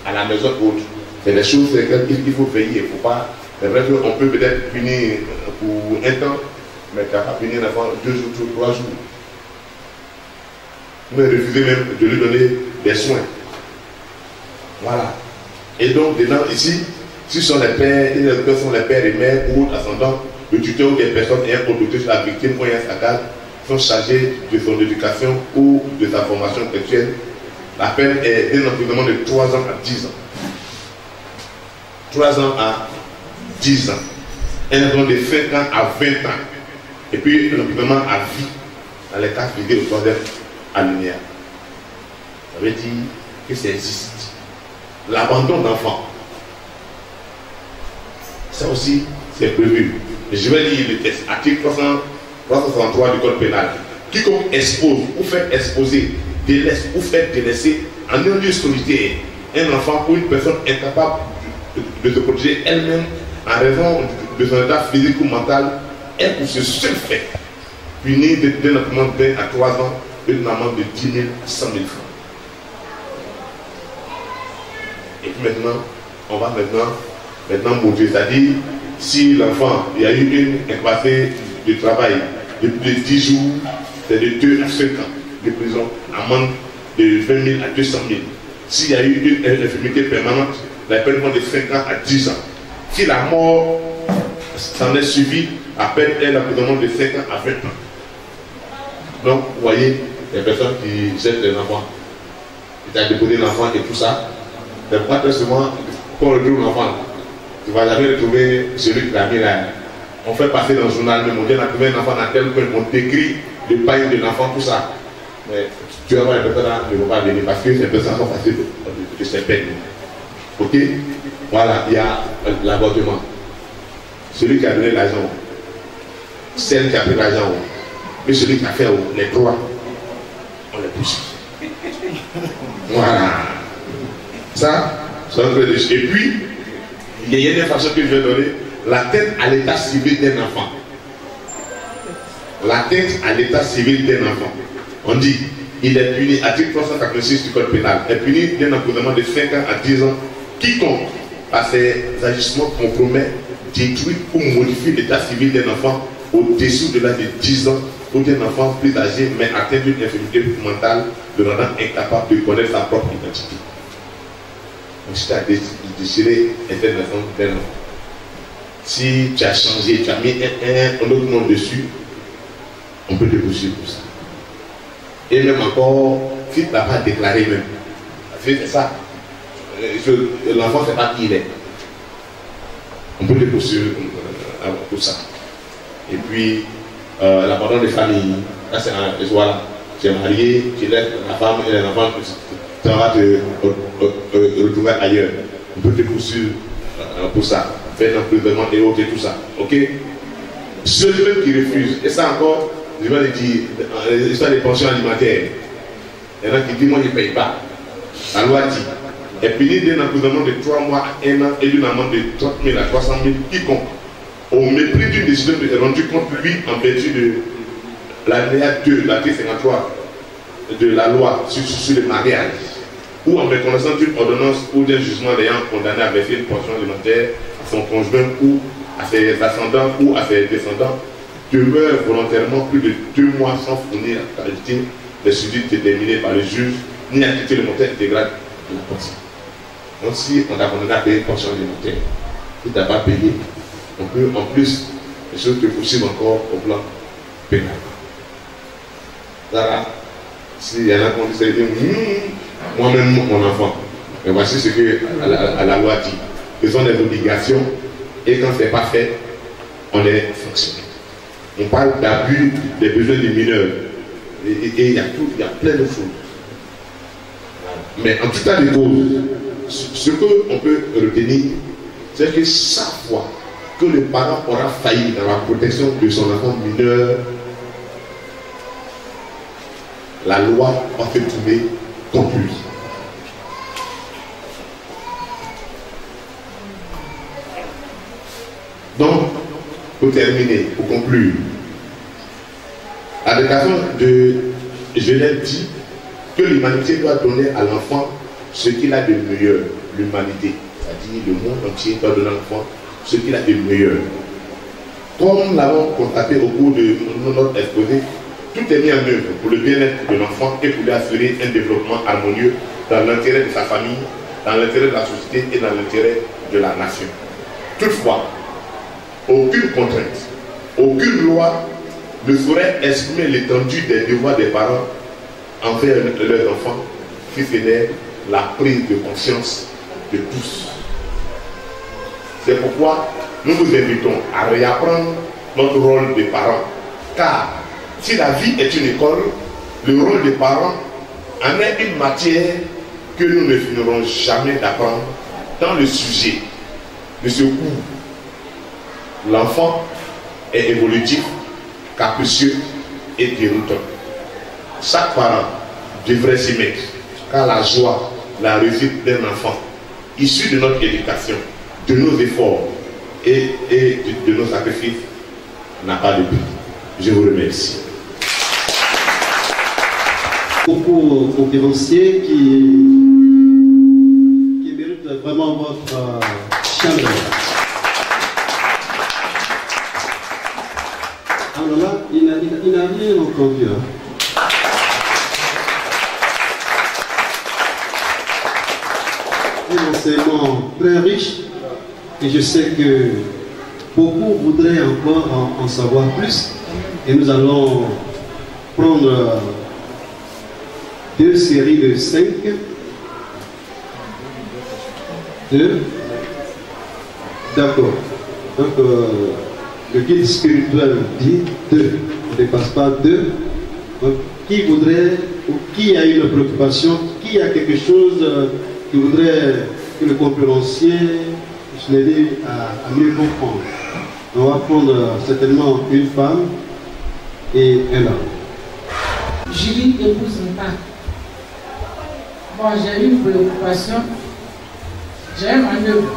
à la maison haute, c'est des choses sur lesquelles il faut veiller, il ne faut pas C'est vrai qu'on peut peut-être punir pour un temps, mais tu n'as pas puni l'enfant deux jours, trois jours. Mais refusez même de lui donner des soins. Voilà. Et donc, dedans, ici, si ce sont les pères, et les pères sont les pères et mères ou autres ascendants, le tuteur ou des personnes ayant conduit sur la victime ou ayant sa garde sont chargés de son éducation ou de sa formation sexuelle. La peine est d'un emprisonnement de trois ans à dix ans. trois ans à dix ans. Un emprisonnement de cinq ans à vingt ans. Et puis un emprisonnement à vie, dans les cas figurés au troisième alinéa. Ça veut dire que ça existe. L'abandon d'enfants. Ça aussi, c'est prévu. Je vais lire le texte. Article trois cent soixante-trois du Code pénal. Quiconque expose ou fait exposer, délaisse ou fait délaisser en un lieu solitaire un enfant ou une personne incapable de se protéger elle-même en raison de son état physique ou mental est pour ce seul fait puni d'un emprisonnement de un à trois ans et d'une amende de dix mille à cent mille francs. Et puis maintenant, on va maintenant, maintenant modifier, c'est-à-dire si l'enfant, il y a eu une incapacité de travail de plus de dix jours, c'est de deux à cinq ans de prison, amende de vingt mille à deux cent mille. S'il y a eu une infirmité permanente, la peine de cinq ans à dix ans. Si la mort s'en est suivie, la peine est l'emprisonnement de cinq ans à vingt ans. Donc, vous voyez, les personnes qui jettent les enfants, qui ont déposé l'enfant et tout ça, c'est pourquoi très souvent, quand on retrouve l'enfant, tu ne vas jamais retrouver celui qui l'a mis là. On fait passer dans le journal, mais on dit on a trouvé un enfant dans tel point, on décrit le païen de l'enfant, tout ça. Mais tu vas voir les personnes là, ne vont pas venir parce que les personnes sont faciles de se perdre. Ok, voilà, il y a l'avortement. Celui qui a donné l'argent, celle qui a pris l'argent, et celui qui a fait les droits, on les pousse. Voilà. Ça, c'est un peu de... Et puis, il y a une façon que je vais donner, l'atteinte à l'état civil d'un enfant. L'atteinte à l'état civil d'un enfant. On dit, il est puni, article trois cent quatre-vingt-six du Code pénal, est puni d'un emprisonnement de cinq ans à dix ans. Quiconque, par ses agissements, compromet, détruit ou modifie l'état civil d'un enfant au-dessous de l'âge de dix ans ou d'un enfant plus âgé mais atteint d'une infirmité mentale, le rendant incapable de connaître sa propre identité. Donc, si tu as déchiré l'intervention d'un enfant, si tu as changé, tu as mis un, un, un autre nom dessus, on peut te poursuivre pour ça. Et même encore, si tu n'as pas déclaré même, c'est ça. L'enfant ne sait pas qui il est. On peut le poursuivre pour ça. Et puis, euh, l'abandon des familles. Là, c'est un voilà. Tu es marié, tu laisses la femme et les enfants, tu vas te euh, euh, euh, retrouver ailleurs. On peut te poursuivre euh, pour ça. Faire l'emprisonnement et autres et tout ça. Ok? Ceux qui refusent, et ça encore, je vais le dire, l'histoire des pensions alimentaires. Il y en a qui disent moi, je ne paye pas. La loi dit. Et puni d'un emprisonnement de trois mois à un an et d'une amende de trente mille à trois cent mille, quiconque, au mépris d'une décision rendue contre lui en vertu de l'alinéa deux, l'article cinquante-trois de la loi sur, sur le mariage, ou en reconnaissance d'une ordonnance ou d'un jugement l'ayant condamné à verser une pension alimentaire à son conjoint ou à ses ascendants ou à ses descendants, demeure volontairement plus de deux mois sans fournir la qualité des sujets déterminés par le juge, ni acquitter le montant intégral de la pension. Donc si on a condamné à payer une pension alimentaire, si tu n'as pas payé, on peut en plus les choses te poursuivent encore au plan pénal. Voilà, s'il y en a qui ont dit, mmm, moi-même mon enfant, mais voici ce que à la, à la loi dit. Ils ont des obligations et quand ce n'est pas fait, on est fonctionné. On parle d'abus des besoins des mineurs et il y a tout, il y a plein de choses. Mais en tout cas, les causes, ce qu'on peut retenir, c'est que chaque fois que le parent aura failli dans la protection de son enfant mineur, la loi va se tourner contre lui. Donc, pour terminer, pour conclure, la déclaration de Genève dit que l'humanité doit donner à l'enfant ce qu'il a de meilleur, l'humanité. C'est-à-dire le monde entier doit donner à l'enfant ce qu'il a de meilleur. Comme nous l'avons constaté au cours de notre exposé, tout est mis en œuvre pour le bien-être de l'enfant et pour lui assurer un développement harmonieux dans l'intérêt de sa famille, dans l'intérêt de la société et dans l'intérêt de la nation. Toutefois, aucune contrainte, aucune loi ne saurait exprimer l'étendue des devoirs des parents envers leurs enfants, si ce n'est la prise de conscience de tous. C'est pourquoi nous vous invitons à réapprendre notre rôle de parents, car si la vie est une école, le rôle des parents en est une matière que nous ne finirons jamais d'apprendre dans le sujet de ce cours. L'enfant est évolutif, capricieux et déroutant. Chaque parent devrait s'y mettre, car la joie, la réussite d'un enfant, issue de notre éducation, de nos efforts et, et de, de nos sacrifices, n'a pas de prix. Je vous remercie. Beaucoup conférenciers qui, qui méritent vraiment votre euh, chaleur. Alors là, il n'a rien encore vu. Hein. Un enseignement très riche et je sais que beaucoup voudraient encore en, en savoir plus et nous allons prendre Euh, deux séries de cinq, deux, d'accord, donc euh, le guide spirituel dit deux, on ne dépasse pas deux, donc qui voudrait, ou qui a une préoccupation, qui a quelque chose euh, qui voudrait que le conférencier, je l'ai dit, à, à mieux comprendre. On va prendre euh, certainement une femme et un homme. Julie épouse mon père. Bon, j'ai eu une préoccupation, j'ai un manœuvre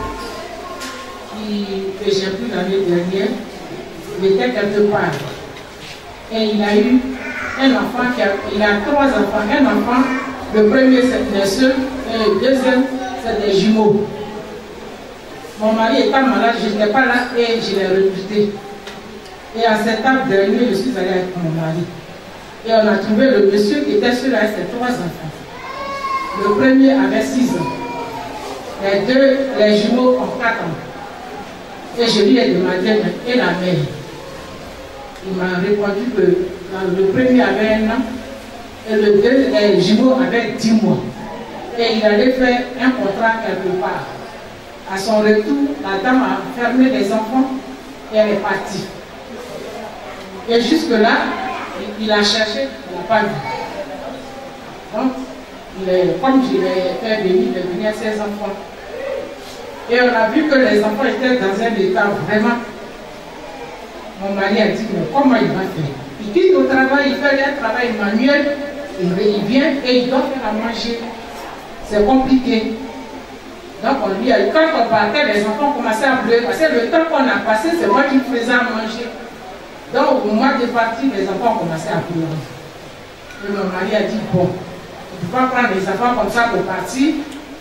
que j'ai pris l'année dernière, il était quelque part. Et il a eu un enfant, qui a, il a trois enfants, un enfant, le premier c'est des soeurs, et le deuxième c'est des jumeaux. Mon mari étant malade, je n'étais pas là et je l'ai rejeté. Et à septembre dernier, je suis allée avec mon mari. Et on a trouvé le monsieur qui était sur là, ses trois enfants. Le premier avait six ans. Les deux, les jumeaux ont quatre ans. Et je lui ai demandé, et la mère? Il m'a répondu que le premier avait un an et le deux, les jumeaux avaient dix mois. Et il allait faire un contrat quelque part. À son retour, la dame a fermé les enfants et elle est partie. Et jusque-là, il a cherché, il n'a pas vu. Donc, comme je l'ai fait venir, il est venu à ses enfants. Et on a vu que les enfants étaient dans un état vraiment. Mon mari a dit, mais comment il va faire? Il quitte au travail, il fait un travail manuel, il vient et il doit faire à manger. C'est compliqué. Donc on lui a dit, quand on partait, les enfants commençaient à pleurer, parce que le temps qu'on a passé, c'est moi qui me faisais à manger. Donc au moment de partir, les enfants commençaient à pleurer. Et mon mari a dit, bon. On ne peut pas prendre les enfants comme ça pour partir,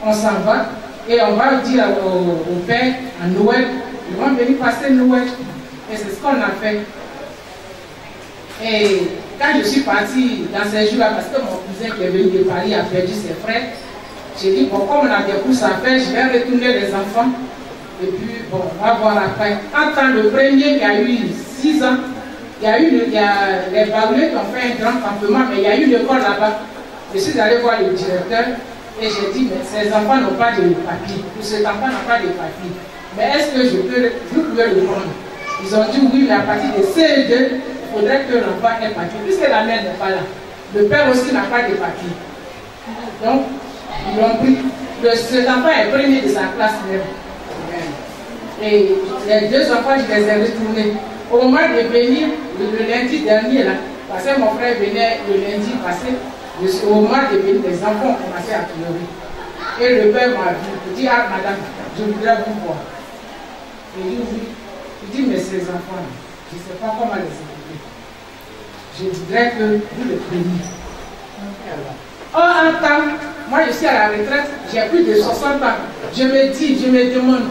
on s'en va et on va dire au, au père à Noël, ils vont venir passer Noël. Et c'est ce qu'on a fait. Et quand je suis partie dans ces jours-là, parce que mon cousin qui est venu de Paris a perdu ses frères, j'ai dit, bon, comme on a des courses à faire, je vais retourner les enfants. Et puis, bon, on va voir après. Entre le premier qui a eu six ans, il y a eu il y a, les Baoulés qui ont fait un grand campement, mais il y a eu une école là-bas. Je suis allé voir le directeur et j'ai dit, mais ces enfants n'ont pas de papier, ou cet enfant n'a pas de papier. Mais est-ce que je peux, vous pouvez le prendre? Ils ont dit, oui, mais à partir de C E deux, il faudrait que l'enfant ait papier, puisque la mère n'est pas là. Le père aussi n'a pas de papier. Donc, ils l'ont pris. Le, cet enfant est premier de sa classe même. Et les deux enfants, je les ai retournés. Au moment de venir, le, le lundi dernier, là, parce que mon frère venait le lundi passé, au moment de venir, les enfants ont commencé à pleurer. Et le père m'a dit, ah madame, je voudrais vous voir. Et lui, il dit, mais ces enfants, je ne sais pas comment les élever. Je voudrais que vous les preniez. En un temps, moi je suis à la retraite, j'ai plus de soixante ans. Je me dis, je me demande,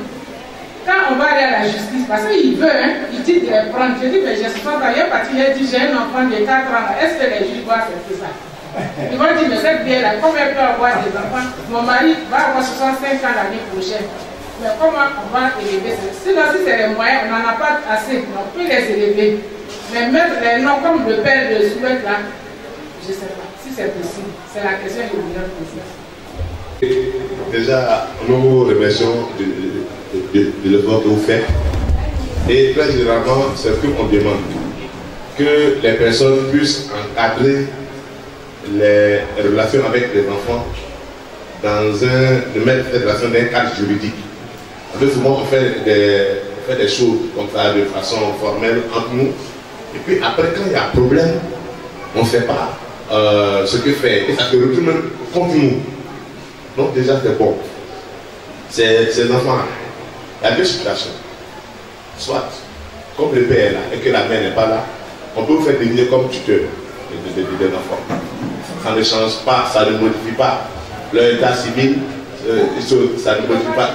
quand on va aller à la justice, parce qu'il veut, hein, il dit de les prendre. Je dis, mais je suis pas d'ailleurs parce qu'il a dit, j'ai un enfant de quatre ans, est-ce que les juges vont accepter ça? Ils vont dire, mais cette vieille-là, comment elle peut avoir des enfants? Mon mari va avoir soixante-cinq ans l'année prochaine. Mais comment on va élever ça? Sinon, si c'est les moyens, on n'en a pas assez, on peut les élever. Mais mettre les noms comme le père de Soubet là, je ne sais pas si c'est possible. C'est la question que je voulais poser. Déjà, nous vous remercions de, de, de, de l'effort que vous faites. Et très généralement, c'est ce qu'on demande. Que les personnes puissent encadrer les relations avec les enfants dans un, de mettre les relations dans un cadre juridique. En fait, souvent, on fait des, on fait des choses comme ça, de façon formelle entre nous. Et puis après, quand il y a un problème, on ne sait pas euh, ce que faire. Et ça se retourne contre nous. Donc déjà c'est bon. Ces enfants, il y a deux situations. Soit, comme le père est là et que la mère n'est pas là, on peut vous faire devenir comme tuteur de, de, de, de, de l'enfant. Ça ne change pas, ça ne modifie pas. L'état civil, euh, ça ne modifie pas.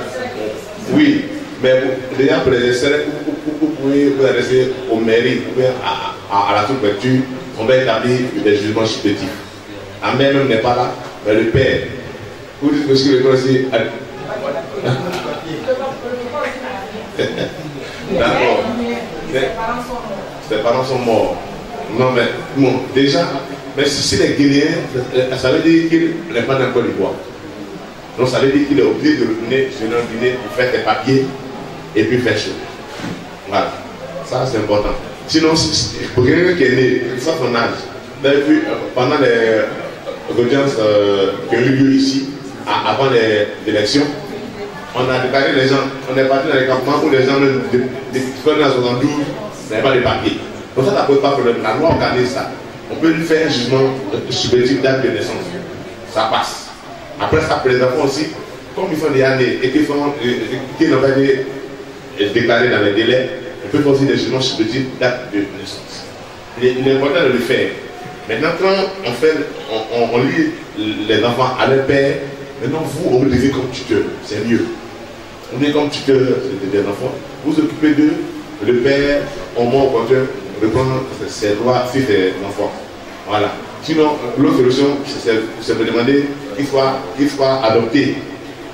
Oui, mais vous, déjà pour les essais, vous pouvez vous adresser aux mairies, vous pouvez à, à, à la sous-préfecture, on va établir des jugements supplétifs. La mère même n'est pas là, mais le père. Vous dites que le conseil. D'accord. Ses parents sont morts. Non, mais bon, déjà, mais si les Guinéens, ça veut dire qu'il n'est pas dans Côte d'Ivoire. Donc ça veut dire qu'il est obligé de retourner sur le Guinée pour faire des papiers et puis faire chaud. Voilà. Ça, c'est important. Sinon, pour quelqu'un qui est né, sans son âge, vous avez vu, pendant les audiences qui ont eu lieu ici, avant les élections, on a déclaré les gens, on est parti dans les campements où les gens depuis mille neuf cent soixante-douze n'avaient pas de papier. Donc ça, ça ne pose pas de problème. La loi organise ça. On peut lui faire un jugement supplétif date de naissance. Ça passe. Après ça, pour les enfants aussi, comme ils sont déjà nés et qu'ils n'ont pas été déclarés dans les délais, on peut faire aussi des jugements supplétifs date de naissance. Il est important de le faire. Maintenant, quand on fait, on, on, on lit les enfants à leur père, maintenant, vous, on devez comme tuteur, c'est mieux. On est comme tuteur des enfants. Vous vous occupez d'eux, le père, au moins au contraire, reprendre ses droits sur les enfants. Voilà. Sinon, l'autre solution, c'est de demander qu'il soit, qu'il soit adopté.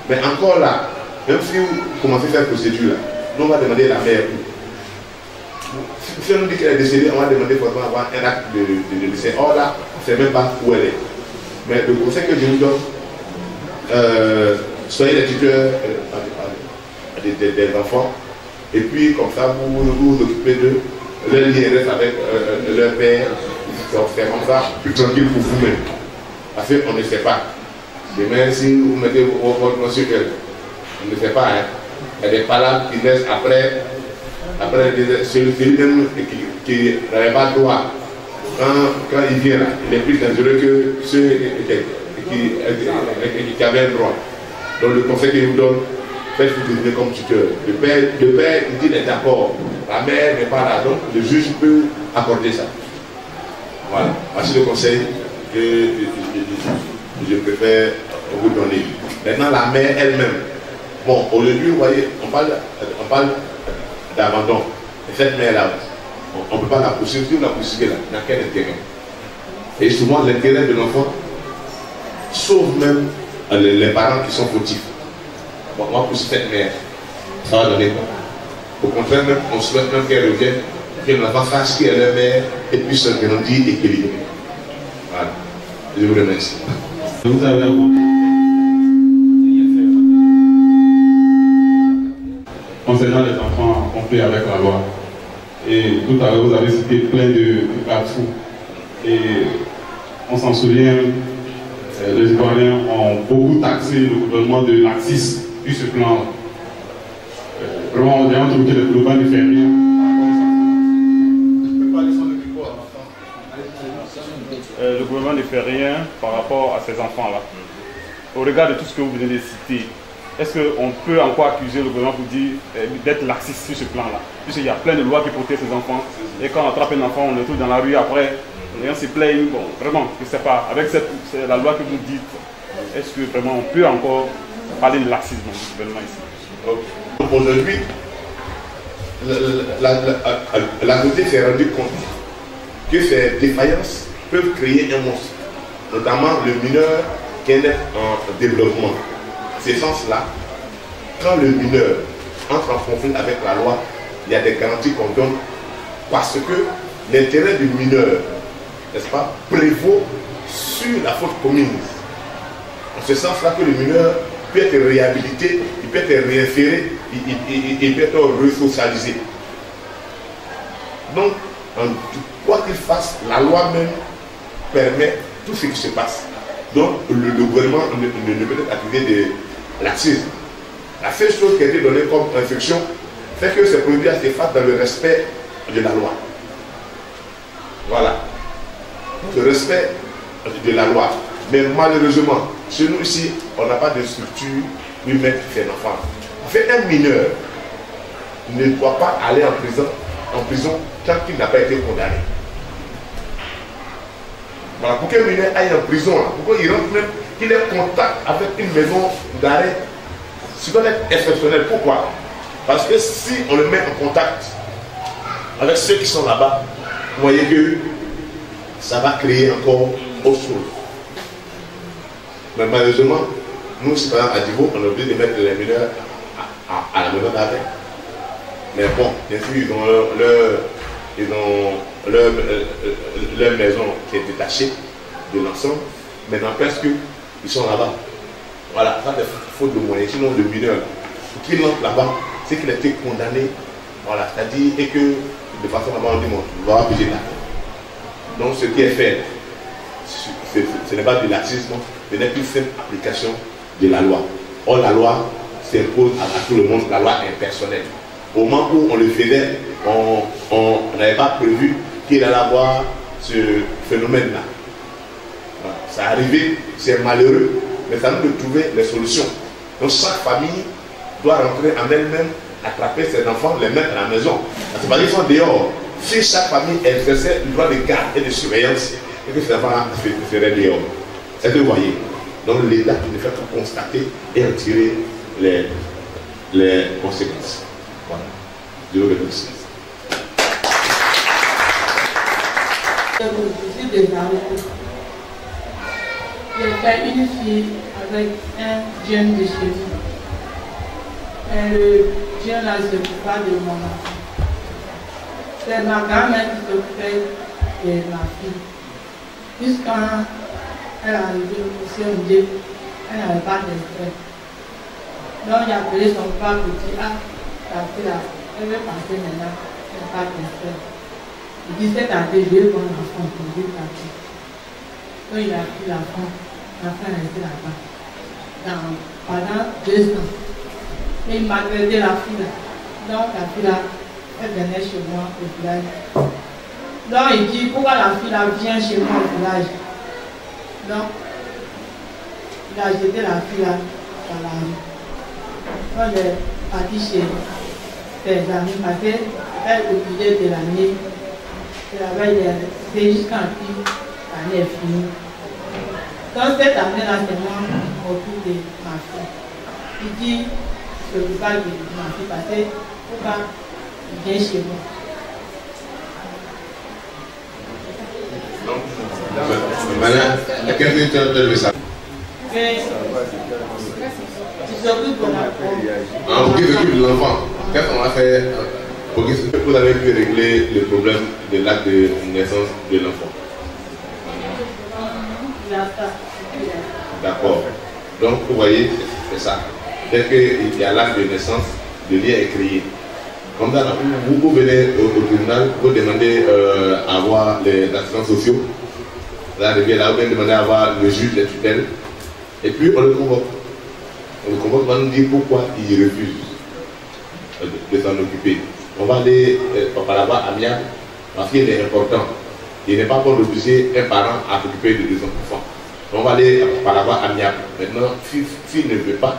Mais encore là, même si vous commencez cette procédure-là, nous, on va demander la mère. Si on nous dit qu'elle est décédée, on va demander forcément avoir un acte de décès. Or là, on ne sait même pas où elle est. Mais le conseil que je vous donne, Euh, soyez les tuteurs euh, des, des, des enfants et puis comme ça vous vous, vous occupez d'eux, leur lien reste avec euh, leur père, c'est comme ça plus tranquille pour vous-même parce qu'on ne sait pas demain si vous mettez votre monsieur on ne sait pas hein. Elle n'est pas là, qui laisse après après celui qui, qui n'avait pas droit quand, quand il vient là, il est plus dangereux que ceux qui Qui, qui, qui avait un droit. Donc le conseil qu'il vous donne, faites-vous devenir comme tuteur. Le père, le père il dit d'accord, la mère n'est pas là, donc le juge peut accorder ça. Voilà, voici le conseil que je, je, je, je préfère vous donner. Maintenant la mère elle-même, bon aujourd'hui vous voyez, on parle, on parle d'abandon. Cette mère-là, on ne peut pas la poursuivre, si vous la poursuivez là, il n'y a qu'un intérêt. Et souvent l'intérêt de l'enfant, sauf même les parents qui sont fautifs. Bon, moi, pour cette mère, ça va donner quoi? Au contraire, même, on souhaite même qu'elle revienne, qu'elle n'en fasse qu'elle est mère et puisse se grandir et équilibrée. Voilà. Je vous remercie. Vous avez un bon. Concernant les enfants compris avec la loi, et tout à l'heure, vous avez cité plein de partout. Et on s'en souvient. Les Ivoiriens ont beaucoup taxé le gouvernement de laxisme sur ce plan. Euh, vraiment, on a trouvé que le gouvernement ne fait rien. Euh, le gouvernement ne fait rien par rapport à ces enfants-là. Au regard de tout ce que vous venez de citer, est-ce qu'on peut encore accuser le gouvernement pour dire euh, d'être laxiste sur ce plan-là? Puisqu'il y a plein de lois qui protègent ces enfants. Et quand on attrape un enfant, on le trouve dans la rue après. Et on se plaint, bon, vraiment, je ne sais pas, avec cette, la loi que vous dites, est-ce que vraiment on peut encore parler de laxisme du gouvernement ici? Aujourd'hui, la, la, la, la communauté s'est rendue compte que ces défaillances peuvent créer un monstre, notamment le mineur qui est en développement. Ces sens-là, quand le mineur entre en conflit avec la loi, il y a des garanties qu'on donne parce que l'intérêt du mineur, n'est-ce pas, prévaut sur la faute commise. En ce sens-là que le mineur peut être réhabilité, il peut être réinféré, il, il, il, il peut être resocialisé. Donc, en, quoi qu'il fasse, la loi même permet tout ce qui se passe. Donc, le, le gouvernement ne, ne, ne peut être activé de laxisme. La seule chose qui a été donnée comme infection, c'est que ces produits se fassent dans le respect de la loi. Voilà. Le respect de la loi. Mais malheureusement, chez nous ici, on n'a pas de structure pour mettre ces enfants. En fait, un mineur ne doit pas aller en prison, en prison tant qu'il n'a pas été condamné. Voilà, pour qu'un mineur aille en prison, pour qu'il rentre même, qu'il ait contact avec une maison d'arrêt, c'est doit être exceptionnel. Pourquoi? Parce que si on le met en contact avec ceux qui sont là-bas, vous voyez que ça va créer encore autre chose. Mais malheureusement, nous, c'est pas à Divo, on est obligé de mettre les mineurs à, à, à la maison d'arrêt. Mais bon, bien sûr, ils ont leur, leur, ils ont leur, leur maison qui est détachée de l'ensemble, mais n'empêche qu'ils sont là-bas. Voilà, ça, c'est faute de moyens. Sinon, le mineur, pour qu'il entre là-bas, c'est qu'il a été condamné. Voilà, c'est-à-dire, et que de façon à on dit, on va obliger là. Donc, ce qui est fait, ce n'est pas du laxisme, ce n'est qu'une simple application de la loi. Or, la loi s'impose à, à tout le monde, la loi impersonnelle. Au moment où on le faisait, on n'avait pas prévu qu'il allait avoir ce phénomène-là. Voilà. Ça arrivait, c'est malheureux, mais ça nous de trouver les solutions. Donc, chaque famille doit rentrer en elle-même, attraper ses enfants, les mettre à la maison. Parce que ils sont dehors. Si chaque famille exerçait le droit de garde et de surveillance, et que ces enfants seraient dehors. C'est de voyer. Donc l'État ne fait que constater et en tirer les, les conséquences. Voilà. Dieu bénisse. Je vous dis de Zaroko. J'étais une fille avec un jeune de chez nous. Et le jeune là ne s'occupe pas de mon enfant. C'est ma grand-mère qui s'occupait de ma fille. Jusqu'à elle arrivait au C M D, elle n'avait pas d'extrait. Donc il a appelé son père pour dire, ah, la fille là, elle veut passer maintenant, elle n'a pas d'extrait. Il dit, c'est tardé, je vais prendre l'enfant pour lui partir. Donc il a pris l'enfant, l'enfant est resté là-bas. Pendant deux ans. Mais il m'a traité la fille là. Donc la fille là, elle venait chez moi au village. Donc il dit, pourquoi la fille là vient chez moi au village? Donc, il a jeté la fille là, dans la rue. Quand elle est partie chez ses amis, parce qu'elle oubliait de l'année, elle avait resté jusqu'en plus, l'année est finie. Donc, cette année-là, c'est moi, au bout de ma fille. Il dit, je ne veux pas que ma fille passe, pourquoi il vient chez moi? Maintenant, à quel minute tu le savoir? Pour qu'il s'occupe de l'enfant, qu'est-ce qu'on va faire pour qu'il s'occupe? Vous avez pu régler le problème de l'acte de naissance de l'enfant. D'accord. Donc, vous voyez, c'est ça. Dès qu'il y a l'acte de naissance, le lien est créé. Comme ça, vous, vous venez au tribunal, vous demandez euh, à avoir les assistants sociaux. Vous arrivez là, vous venez demander à avoir le juge des tutelles. Et puis on le convoque. On le convoque, on va nous dire pourquoi il refuse de s'en occuper. On va aller euh, par là-bas à Miam, parce qu'il est important. Il n'est pas bon d'obliger un parent à s'occuper de deux enfants. On va aller par là-bas à Miam. Maintenant, s'il si, si ne veut pas,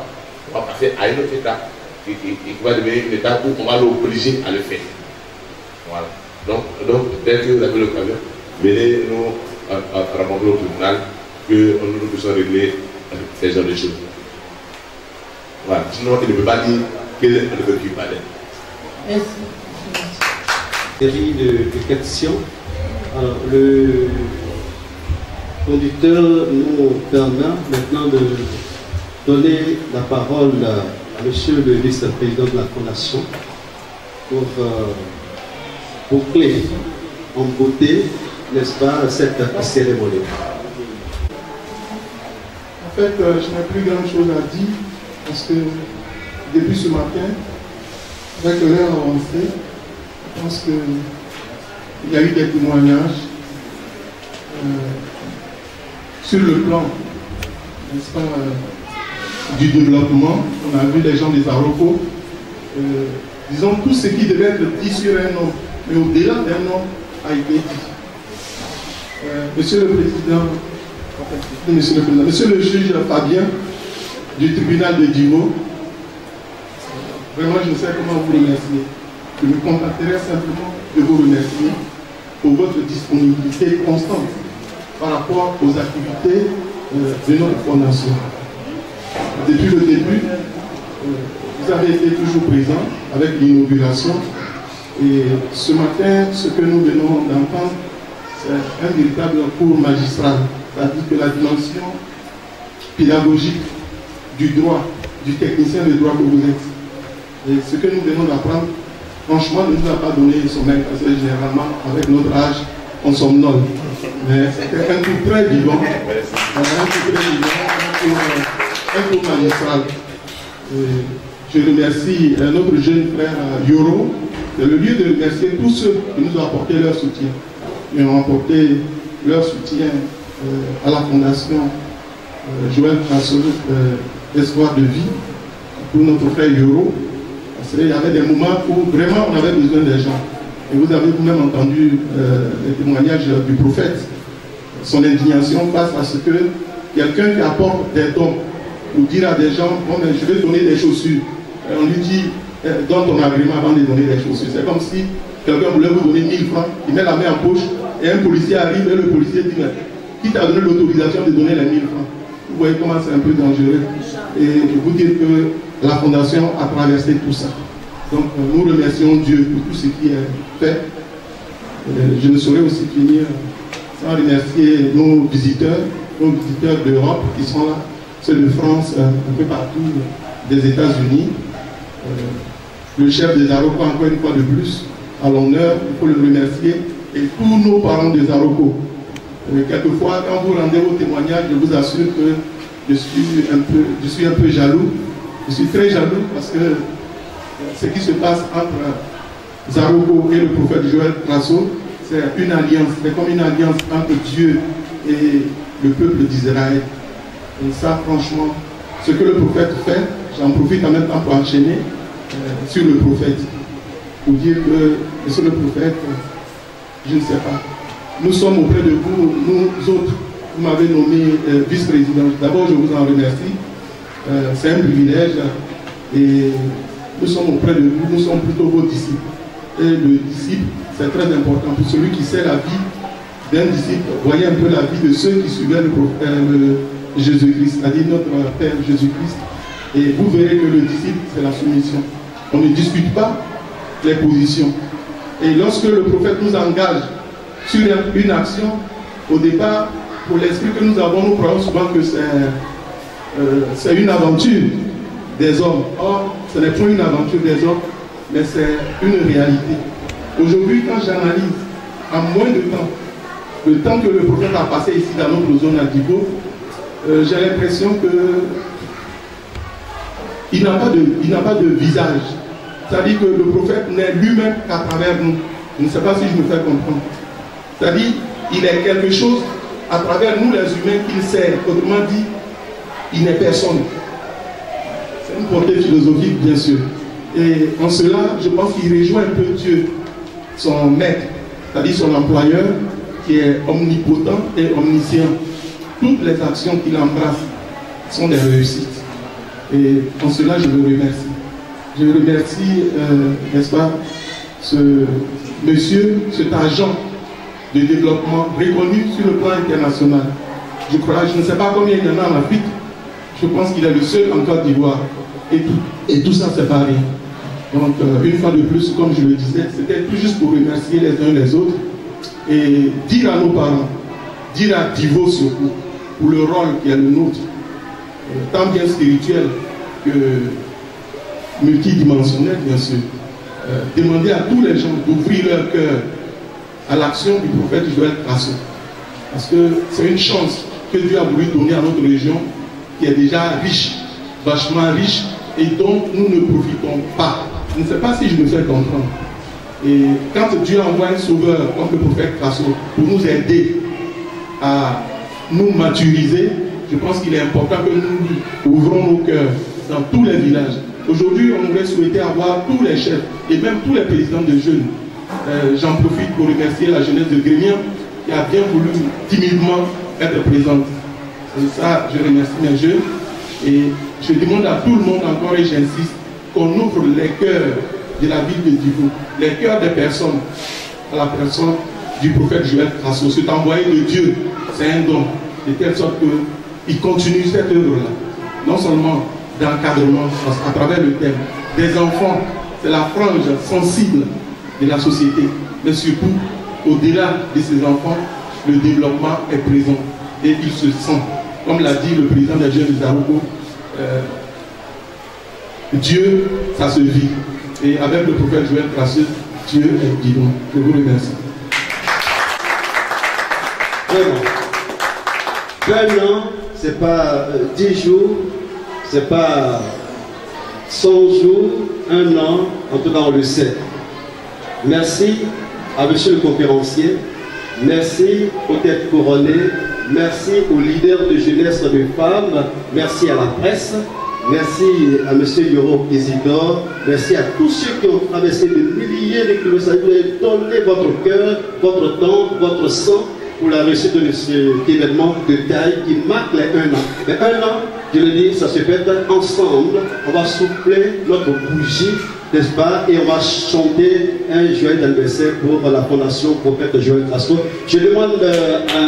on va passer à une autre étape. Il, il, il va devenir une étape où on va l'obliger à le faire. Voilà. Donc, donc dès que vous avez le problème, venez nous rapporter au tribunal que nous puissions régler ces genres de choses. Voilà. Sinon, il ne peut pas dire qu'il ne peut plus parler. Merci. Il s'agit de, de questions. Alors, le conducteur nous permet maintenant de donner la parole à monsieur le vice-président de la Fondation pour euh, boucler en beauté, n'est-ce pas, cette cérémonie. En fait, euh, je n'ai plus grand-chose à dire parce que depuis ce matin, avec l'heure avancée, je pense qu'il y a eu des témoignages euh, sur le plan, n'est-ce pas, euh, du développement. On a vu les gens des Zaroko, euh, disons tout ce qui devait être dit sur un nom, mais au-delà d'un nom a été dit. Euh, monsieur le président, monsieur le président, monsieur le juge Pamien du tribunal de Divo, vraiment je ne sais comment vous remercier. Je me contenterai simplement de vous remercier pour votre disponibilité constante par rapport aux activités euh, de notre fondation. Depuis le début, euh, vous avez été toujours présent avec l'inauguration. Et ce matin, ce que nous venons d'entendre, c'est un véritable cours magistral. C'est-à-dire que la dimension pédagogique du droit, du technicien de droit que vous êtes, et ce que nous venons d'apprendre, franchement, ne nous a pas donné son maître, parce que généralement, avec notre âge, on somnole. Mais c'était un coup très vivant, un coup très vivant, un coup magistral. Et je remercie notre jeune frère Yoro, c'est le lieu de remercier tous ceux qui nous ont apporté leur soutien. Ils ont apporté leur soutien euh, à la Fondation euh, Joël Krasso, euh, Espoir de vie, pour notre frère Yoro. Parce qu'il y avait des moments où vraiment on avait besoin des gens. Et vous avez vous-même entendu euh, les témoignages du prophète, son indignation face à ce que quelqu'un qui apporte des dons pour dire à des gens, bon, mais je vais donner des chaussures. Et on lui dit, euh, donne ton agrément avant de donner des chaussures. C'est comme si quelqu'un voulait vous donner mille francs, il met la main en poche et un policier arrive et le policier dit, qui t'a donné l'autorisation de donner les mille francs? Vous voyez comment c'est un peu dangereux. Et je vous dire que la Fondation a traversé tout ça. Donc nous remercions Dieu pour tout ce qui est fait. Je ne saurais aussi finir sans remercier nos visiteurs, nos visiteurs d'Europe qui sont là, ceux de France, un peu partout, des États-Unis. Le chef des Zaroko, encore une fois de plus, à l'honneur, il faut le remercier. Et tous nos parents des Zaroko. Euh, quelquefois, quand vous rendez vos témoignages, je vous assure que je suis un peu, je suis un peu jaloux. Je suis très jaloux parce que euh, ce qui se passe entre Zaroko et le prophète Joël Krasso, c'est une alliance, c'est comme une alliance entre Dieu et le peuple d'Israël. Et ça, franchement, ce que le prophète fait, j'en profite en même temps pour enchaîner euh, sur le prophète. Pour dire que sur le prophète, euh, je ne sais pas. Nous sommes auprès de vous, nous autres, vous m'avez nommé euh, vice-président. D'abord, je vous en remercie. Euh, C'est un privilège. Et nous sommes auprès de vous, nous sommes plutôt vos disciples. Et le disciple, c'est très important. Pour celui qui sait la vie d'un disciple, voyez un peu la vie de ceux qui suivaient le, euh, le Jésus-Christ, c'est-à-dire notre Père Jésus-Christ. Et vous verrez que le disciple, c'est la soumission. On ne discute pas les positions. Et lorsque le prophète nous engage sur une action, au départ, pour l'esprit que nous avons, nous croyons souvent que c'est euh, une aventure des hommes. Or, ce n'est pas une aventure des hommes, mais c'est une réalité. Aujourd'hui, quand j'analyse, en moins de temps, le temps que le prophète a passé ici dans notre zone à Divo, euh, j'ai l'impression qu'il n'a pas de, il n'a pas de visage. C'est-à-dire que le prophète n'est lui-même qu'à travers nous. Je ne sais pas si je me fais comprendre. C'est-à-dire, il est quelque chose à travers nous, les humains, qu'il sert. Autrement dit, il n'est personne. C'est une portée philosophique, bien sûr. Et en cela, je pense qu'il rejoint un peu Dieu, son maître, c'est-à-dire son employeur, qui est omnipotent et omniscient. Toutes les actions qu'il embrasse sont des réussites. Et en cela, je le remercie. Je remercie, euh, n'est-ce pas, ce monsieur, cet agent de développement reconnu sur le plan international. Je crois, je ne sais pas combien il y en a en Afrique, je pense qu'il est le seul en Côte d'Ivoire. Et tout, et tout ça, c'est pas rien. Donc, euh, une fois de plus, comme je le disais, c'était tout juste pour remercier les uns les autres et dire à nos parents, dire à Divo surtout, pour le rôle qui est le nôtre, euh, tant bien spirituel que multidimensionnel, bien sûr. Euh, demander à tous les gens d'ouvrir leur cœur à l'action du prophète Joël Krasso. Parce que c'est une chance que Dieu a voulu donner à notre région, qui est déjà riche, vachement riche, et dont nous ne profitons pas. Je ne sais pas si je me fais comprendre. Et quand Dieu envoie un sauveur comme le prophète Krasso pour nous aider à nous maturiser, je pense qu'il est important que nous ouvrons nos cœurs dans tous les villages. Aujourd'hui, on aurait souhaité avoir tous les chefs et même tous les présidents de jeunes. Euh, J'en profite pour remercier la jeunesse de Grémiens qui a bien voulu timidement être présente. C'est ça, je remercie mes jeunes. Et je demande à tout le monde encore, et j'insiste, qu'on ouvre les cœurs de la ville de Divo, les cœurs des personnes, à la personne du prophète Joël Krasso. Cet envoyé de Dieu, c'est un don, de telle sorte qu'il continue cette œuvre-là. Non seulement d'encadrement, parce qu'à travers le thème des enfants, c'est la frange sensible de la société, mais surtout, au-delà de ces enfants, le développement est présent et il se sent. Comme l'a dit le président des jeunes de Zaroko, euh, Dieu, ça se vit. Et avec le prophète Joël Krasso, Dieu est vivant. Je vous remercie. Vraiment, an, c'est pas dix jours, c'est pas cent jours, un an, en tout cas on le sait. Merci à monsieur le conférencier, merci aux têtes couronnées, merci aux leaders de jeunesse de femmes, merci à la presse, merci à M. Yoro Isidore, merci à tous ceux qui ont traversé des milliers de kilomètres. Vous avez donné votre cœur, votre temps, votre sang pour la réussite de cet événement de taille qui marque les un an. Mais un an, je le dis, ça se fait ensemble. On va souffler notre bougie, n'est-ce pas, et on va chanter un joyeux anniversaire pour la Fondation Prophète Joël Krasso. Je demande euh, à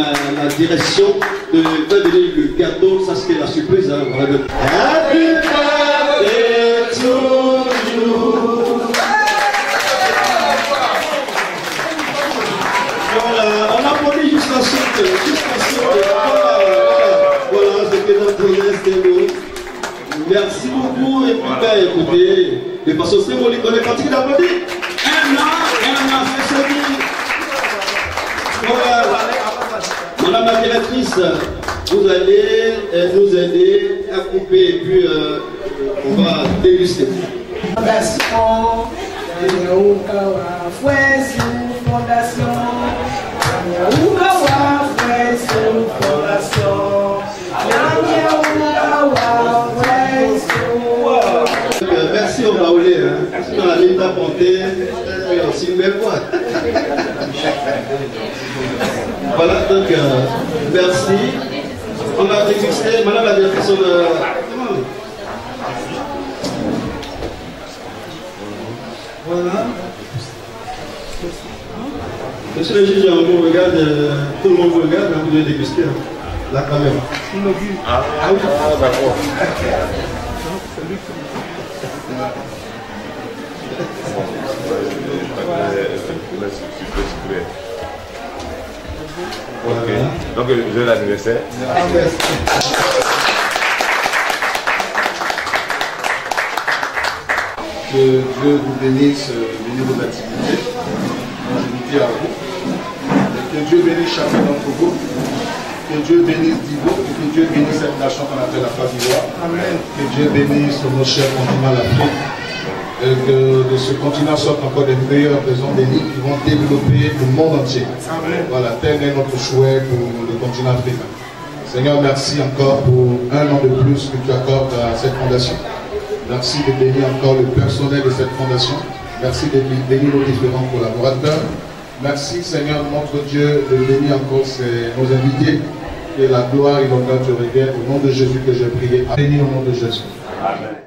la direction de donner le gâteau, ça c'est la surprise. Hein, voilà. Happy birthday to you. Voilà, on applaudit juste la suite, juste la suite. Voilà, voilà, voilà c'était notre dernier mot. Merci beaucoup et puis voilà. Écoutez. De façon symbolique, on est parti d'applaudir. Un an, un an, c'est celui. Voilà. Madame la directrice, vous allez nous aider à couper et puis euh, on va déguster. Fondation, Yaoukawa, Fouessou, Fondation, Yaoukawa, Fouessou, Fondation, Yaoukawa, Fouessou. Merci aux Baoulés, hein. Dans la ligne d'apporter, et aussi une belle voix. Voilà, donc, euh, merci. On va déguster, madame la direction de... Voilà. Monsieur le juge, on vous regarde, euh, tout le monde vous regarde, hein, vous devez déguster, hein, la caméra. Ah, ah oui, ah, d'accord. Ok, donc je l'anniversaire. Que Dieu vous bénisse, bénisse vos activités, je vous dis à vous. Que Dieu bénisse chacun d'entre vous. Que Dieu bénisse Divo, que Dieu bénisse cette nation qu'on appelle la Côte d'Ivoire. Que Dieu bénisse nos chers continents d'Afrique. Que de ce continent sortent encore des meilleurs présents des livres qui vont développer le monde entier. Amen. Voilà, tel est notre souhait pour le continent africain. Seigneur, merci encore pour un an de plus que tu accordes à cette fondation. Merci de bénir encore le personnel de cette fondation. Merci de bénir nos différents collaborateurs. Merci Seigneur, notre Dieu, de bénir encore nos invités. Et la gloire et l'honneur te reviennent au nom de Jésus que j'ai prié. Béni au nom de Jésus. Amen.